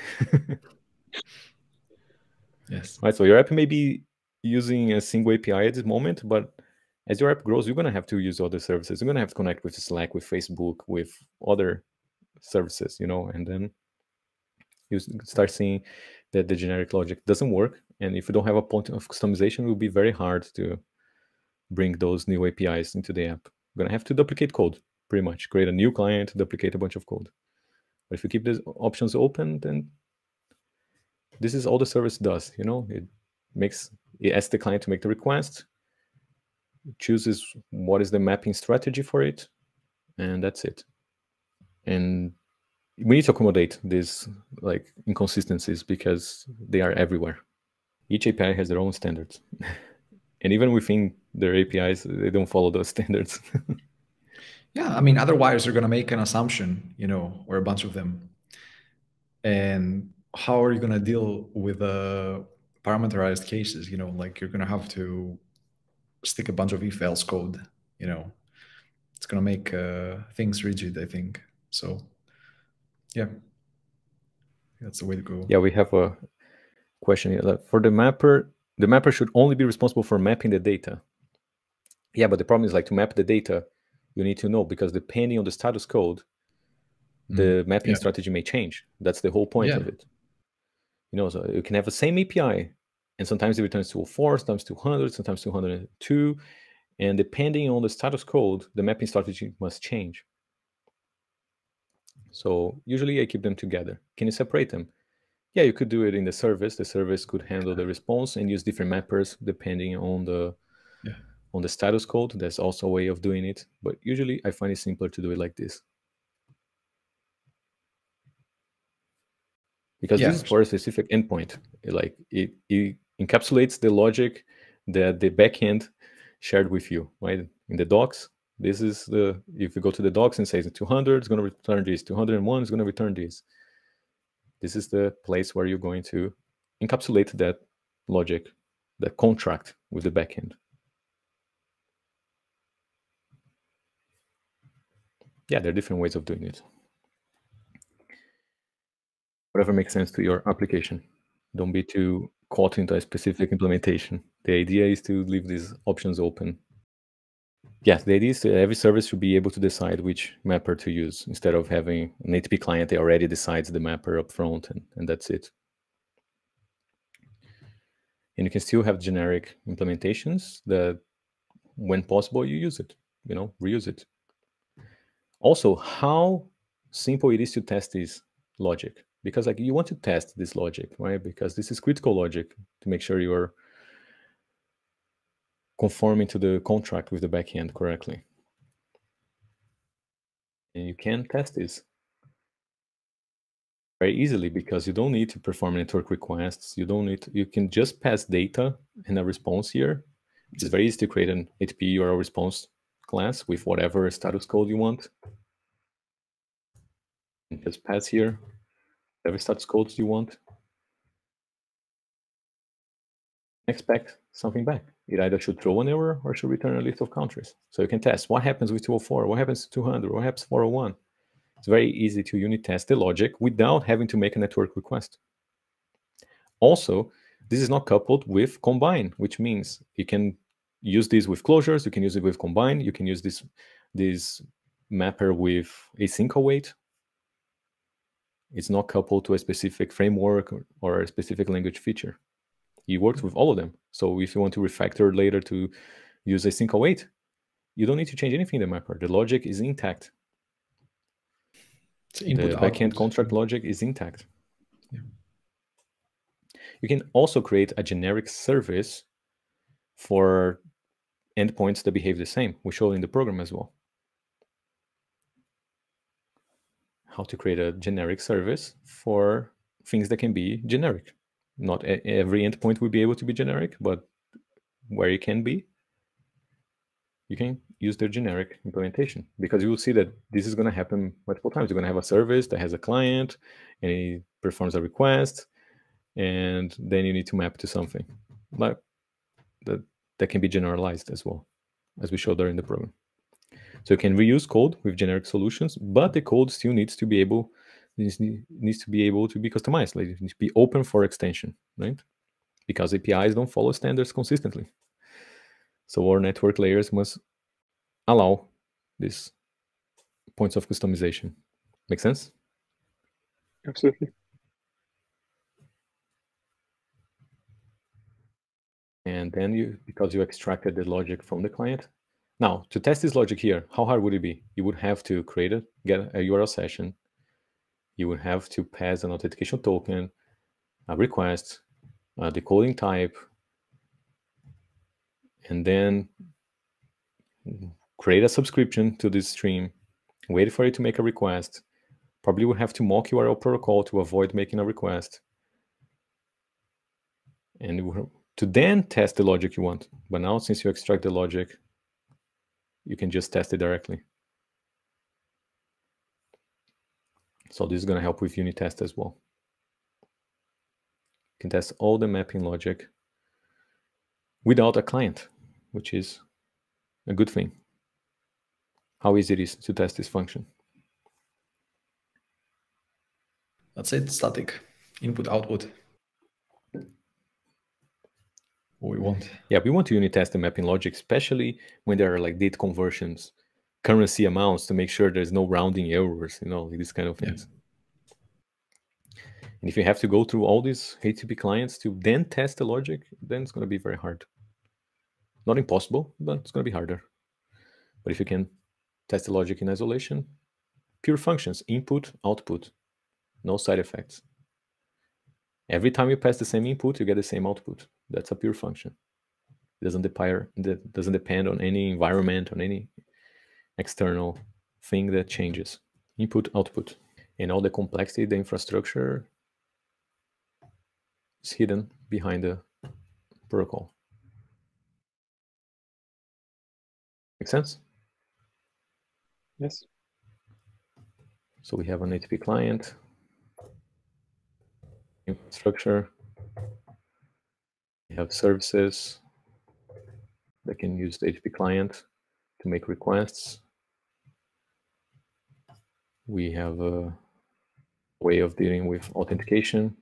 Yes. Right. So your app may be using a single API at this moment, but as your app grows, you're going to have to use other services. You're going to have to connect with Slack, with Facebook, with other services, you know, and then you start seeing that the generic logic doesn't work. And if you don't have a point of customization, it will be very hard to bring those new APIs into the app. You're going to have to duplicate code, pretty much. Create a new client, duplicate a bunch of code. But if you keep these options open, then this is all the service does. You know, it asks the client to make the request, chooses what is the mapping strategy for it, and that's it. And we need to accommodate these like inconsistencies because they are everywhere. Each API has their own standards. And even within their APIs, they don't follow those standards. Yeah, I mean, otherwise you're going to make an assumption, you know, or a bunch of them. And how are you going to deal with parameterized cases? You know, like you're going to have to stick a bunch of if-else code, you know. It's going to make things rigid, I think. So, yeah, that's the way to go. Yeah, we have a question here. For the mapper, the mapper should only be responsible for mapping the data. Yeah, but the problem is like to map the data, you need to know because depending on the status code, the mapping strategy may change. That's the whole point of it. You know, so you can have the same API and sometimes it returns 204, sometimes 200, sometimes 202. And depending on the status code, the mapping strategy must change. So usually I keep them together. Can you separate them? Yeah, you could do it in the service. The service could handle the response and use different mappers depending on the status code. That's also a way of doing it. But usually I find it simpler to do it like this. Because this is for a specific endpoint. Like it encapsulates the logic that the backend shared with you, right? In the docs, this is the, if you go to the docs and say it's 200, it's going to return this, 201 is going to return this. This is the place where you're going to encapsulate that logic, that contract with the backend. Yeah, there are different ways of doing it. Whatever makes sense to your application. Don't be too caught into a specific implementation. The idea is to leave these options open. Yeah, the idea is that every service should be able to decide which mapper to use instead of having an HTTP client that already decides the mapper up front, and that's it. And you can still have generic implementations that, when possible, you use it, you know, reuse it. Also, how simple it is to test this logic. Because like you want to test this logic, right? Because this is critical logic to make sure you're conforming to the contract with the backend correctly. And you can test this very easily because you don't need to perform network requests. You don't need to, you can just pass data in a response here. It's very easy to create an HTTP URL response class with whatever status code you want. And just pass here whatever status codes you want. Expect something back. it either should throw an error or should return a list of countries. So you can test what happens with 204, what happens to 200, what happens to 401. It's very easy to unit test the logic without having to make a network request. Also, this is not coupled with Combine, which means you can use this with closures, you can use it with Combine, you can use this mapper with Async/Await. It's not coupled to a specific framework or a specific language feature. It works with all of them. So if you want to refactor later to use Async/Await, you don't need to change anything in the mapper. The logic is intact. The backend contract logic is intact. Yeah. You can also create a generic service for endpoints that behave the same. We show in the program as well how to create a generic service for things that can be generic. Not every endpoint will be able to be generic, but where it can be, you can use their generic implementation, because you will see that this is going to happen multiple times. You're going to have a service that has a client, and it performs a request, and then you need to map to something. But that can be generalized as well, as we showed there in the program. So you can reuse code with generic solutions, but the code still needs to be able to be customized. Like, it needs to be open for extension, right? Because APIs don't follow standards consistently. So our network layers must allow these points of customization. Make sense? Absolutely. And then because you extracted the logic from the client. Now, to test this logic here, how hard would it be? You would have to get a URL session. You would have to pass an authentication token, a request, a decoding type, and then create a subscription to this stream, wait for it to make a request. Probably would have to mock URL protocol to avoid making a request. And to then test the logic you want. But now, since you extract the logic, you can just test it directly. So this is going to help with unit test as well. You can test all the mapping logic without a client, which is a good thing. How easy it is to test this function. That's it, static. Input, output. What we want. Yeah, we want to unit test the mapping logic, especially when there are like date conversions, currency amounts, to make sure there's no rounding errors, you know, these kind of things. Yeah. And if you have to go through all these HTTP clients to then test the logic, then it's going to be very hard. Not impossible, but it's going to be harder. But if you can test the logic in isolation, pure functions, input, output, no side effects. Every time you pass the same input, you get the same output. That's a pure function. It doesn't depend on any environment, on any external thing that changes. Input, output. And all the complexity, the infrastructure is hidden behind the protocol. Make sense? Yes. So we have an HTTP client, infrastructure. We have services that can use the HTTP client to make requests. We have a way of dealing with authentication.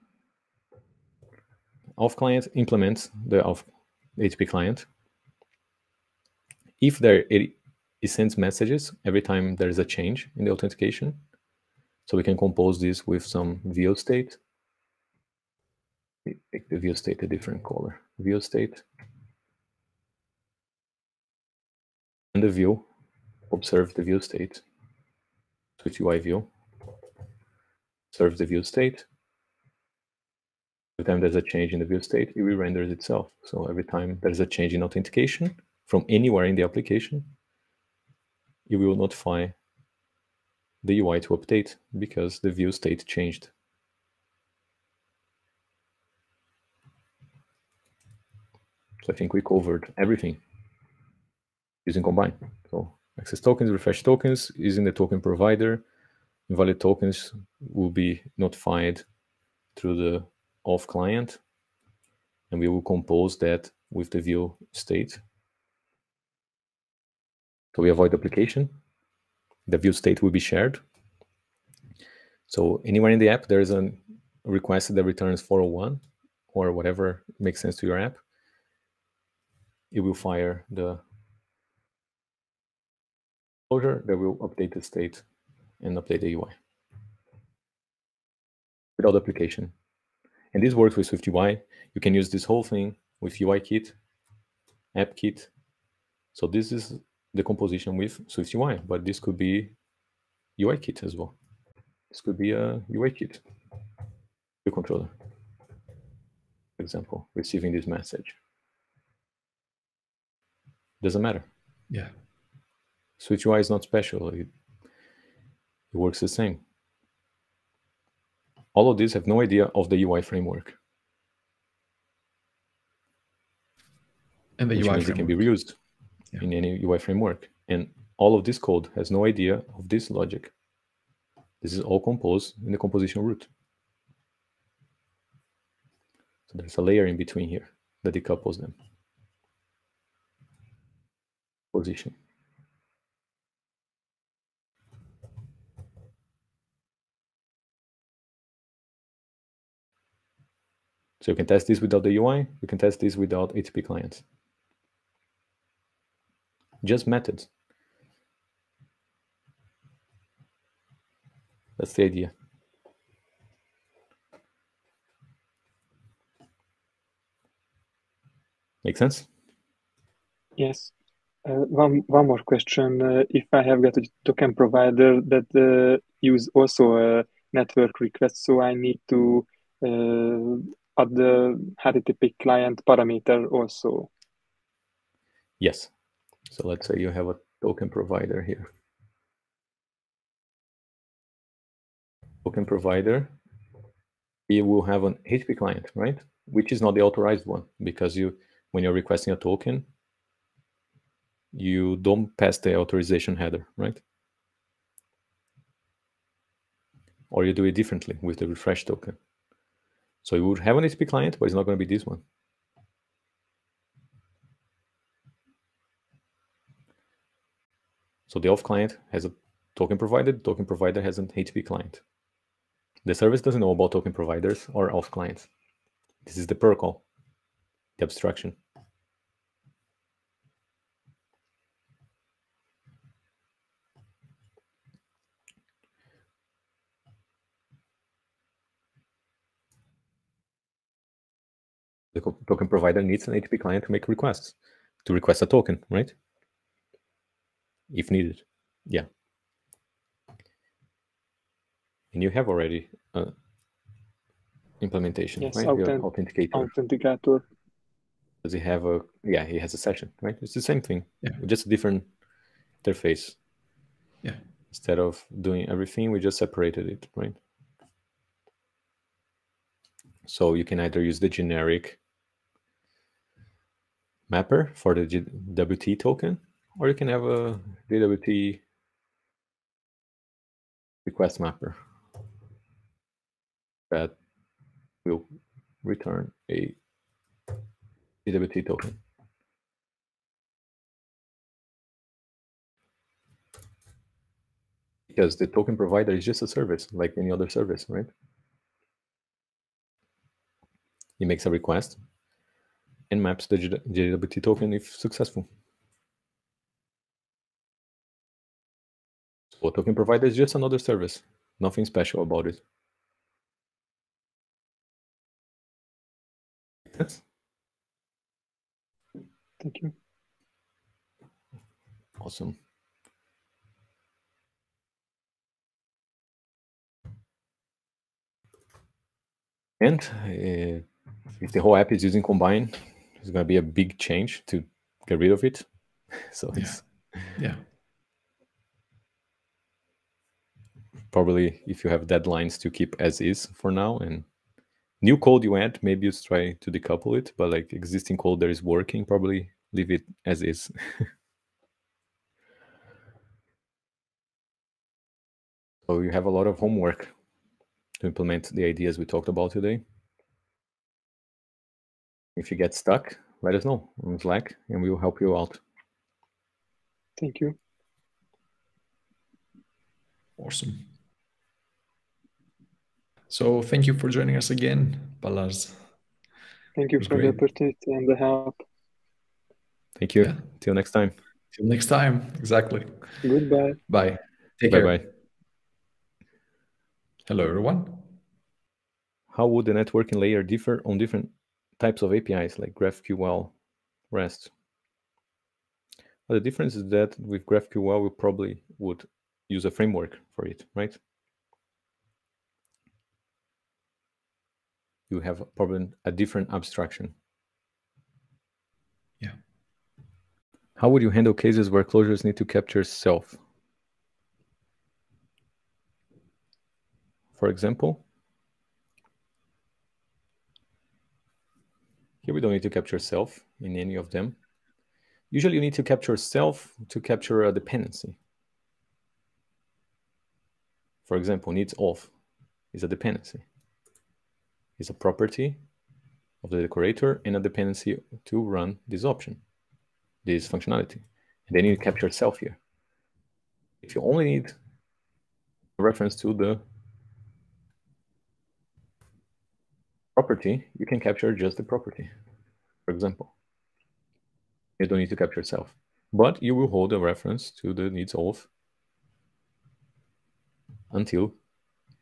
Auth client implements the HTTP client. If it sends messages every time there is a change in the authentication, so we can compose this with some VO state. We make the VO state a different color. VO state. And the view, observe the view state, switch UI view, observe the view state. Every time there's a change in the view state, it re-renders itself. So every time there's a change in authentication from anywhere in the application, it will notify the UI to update because the view state changed. So I think we covered everything using Combine. So access tokens, refresh tokens, using the token provider. Invalid tokens will be notified through the auth client. And we will compose that with the view state. So we avoid duplication. The view state will be shared. So anywhere in the app, there is a request that returns 401 or whatever makes sense to your app. It will fire the closure that will update the state and update the UI without duplication. And this works with SwiftUI. You can use this whole thing with UIKit, AppKit. So this is the composition with SwiftUI, but this could be UIKit as well. This could be a UIKit view controller, for example, receiving this message. Doesn't matter. Yeah. SwiftUI is not special. It works the same. All of these have no idea of the UI framework. And the UI framework can be reused in any UI framework. And all of this code has no idea of this logic. This is all composed in the composition root. So there's a layer in between here that decouples them. Position. So you can test this without the UI. You can test this without HTTP clients. Just methods. That's the idea. Make sense? Yes. One more question. If I have got a token provider that use also a network request, so I need to add the HTTP client parameter also. Yes. So let's say you have a token provider here. Token provider, it will have an HTTP client, right? Which is not the authorized one, because you, when you're requesting a token, you don't pass the authorization header, right? Or you do it differently with the refresh token. So you would have an HTTP client, but it's not going to be this one. So the off client has a token provider. The token provider has an HTTP client. The service doesn't know about token providers or off clients. This is the protocol, the abstraction. The token provider needs an HTTP client to make requests, to request a token, right? If needed, yeah. And you have already implementation, yes, right? Authenticator. Does he have a? Yeah, he has a session, right? It's the same thing, yeah. Just a different interface. Yeah. Instead of doing everything, we just separated it, right? So you can either use the generic mapper for the JWT token, or you can have a JWT request mapper that will return a JWT token. Because the token provider is just a service, like any other service, right? It makes a request and maps the JWT token if successful. So token provider is just another service. Nothing special about it. Yes. Thank you. Awesome. And if the whole app is using Combine, it's going to be a big change to get rid of it. So it's probably if you have deadlines to keep as is for now, and new code you add, maybe you try to decouple it, but like existing code that is working, probably leave it as is. So you have a lot of homework to implement the ideas we talked about today. If you get stuck, let us know on Slack and we will help you out. Thank you. Awesome. So thank you for joining us again, Balazs. Thank you for the opportunity and the help. Thank you. Yeah. Till next time. Till next time. Exactly. Goodbye. Bye. Take care. Bye-bye. Hello, everyone. How would the networking layer differ on different types of APIs like GraphQL, REST? Well, the difference is that with GraphQL, we probably would use a framework for it, right? You have probably a different abstraction. Yeah. How would you handle cases where closures need to capture self? For example, here we don't need to capture self in any of them. Usually you need to capture self to capture a dependency. For example, needs off is a dependency. It's a property of the decorator and a dependency to run this option, this functionality. And then you capture self here. If you only need a reference to the property, you can capture just the property, for example. You don't need to capture self, but you will hold a reference to the needs of until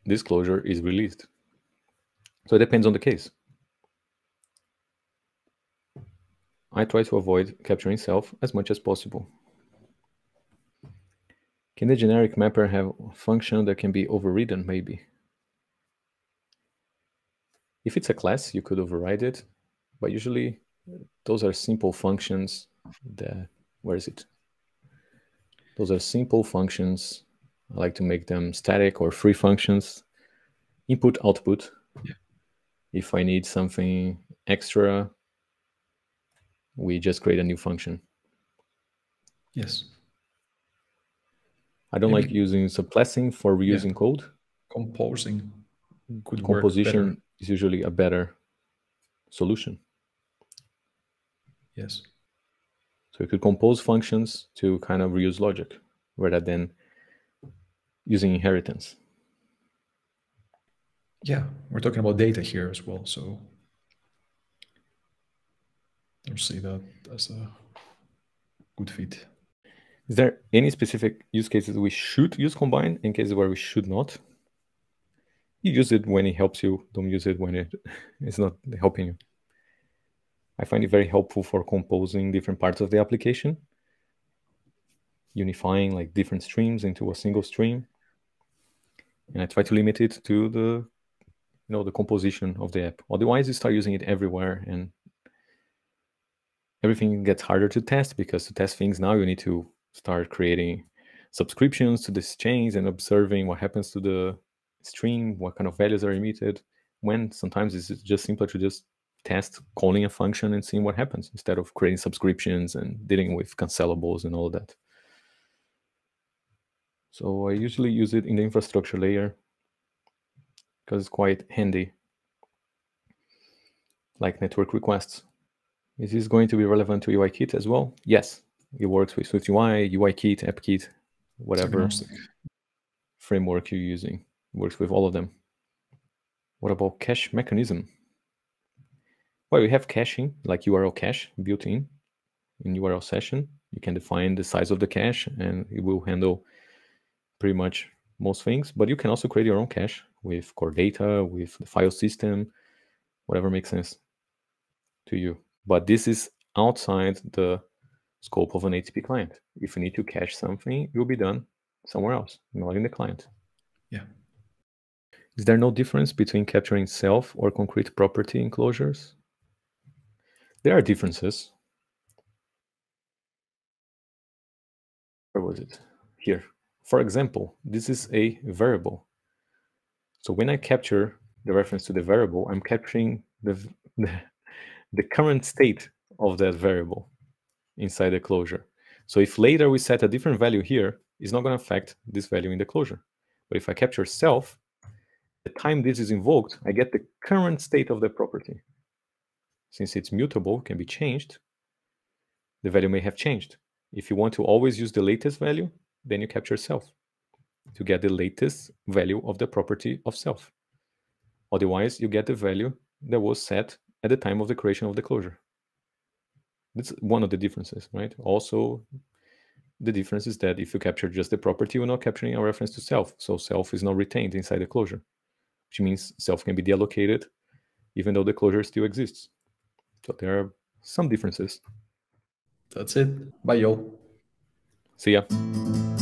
this closure is released. So it depends on the case. I try to avoid capturing self as much as possible. Can the generic mapper have a function that can be overridden, maybe? If it's a class, you could override it, but usually those are simple functions that, where is it? Those are simple functions. I like to make them static or free functions. Input, output. Yeah. If I need something extra, we just create a new function. Yes. I don't like using subclassing for reusing code. Composing. Could Composition work is usually a better solution. Yes. So you could compose functions to kind of reuse logic rather than using inheritance. Yeah, we're talking about data here as well, so I see that as a good fit. Is there any specific use cases we should use Combine and cases where we should not? You use it when it helps you. Don't use it when it's not helping you. I find it very helpful for composing different parts of the application, unifying like different streams into a single stream. And I try to limit it to the, you know, the composition of the app. Otherwise, you start using it everywhere, and everything gets harder to test, because to test things now, you need to start creating subscriptions to these chains and observing what happens to the stream, what kind of values are emitted, when sometimes it's just simpler to just test calling a function and seeing what happens instead of creating subscriptions and dealing with cancellables and all that. So I usually use it in the infrastructure layer because it's quite handy. Like network requests. Is this going to be relevant to UIKit as well? Yes, it works with SwiftUI, UIKit, AppKit, whatever framework you're using. It works with all of them. What about cache mechanism? Well, we have caching, like URL cache built in URL session. You can define the size of the cache and it will handle pretty much most things, but you can also create your own cache with core data, with the file system, whatever makes sense to you. But this is outside the scope of an HTTP client. If you need to cache something, it will be done somewhere else, not in the client. Yeah. Is there no difference between capturing self or concrete property enclosures? There are differences. Where was it? Here. For example, this is a variable. So when I capture the reference to the variable, I'm capturing the current state of that variable inside the closure. So if later we set a different value here, it's not going to affect this value in the closure. But if I capture self, the time this is invoked, I get the current state of the property. since it's mutable, can be changed, the value may have changed. If you want to always use the latest value, then you capture self to get the latest value of the property of self. Otherwise, you get the value that was set at the time of the creation of the closure. That's one of the differences, right? Also, the difference is that if you capture just the property, you're not capturing a reference to self. So self is not retained inside the closure, which means self can be deallocated even though the closure still exists. So there are some differences. That's it. Bye, y'all. See ya.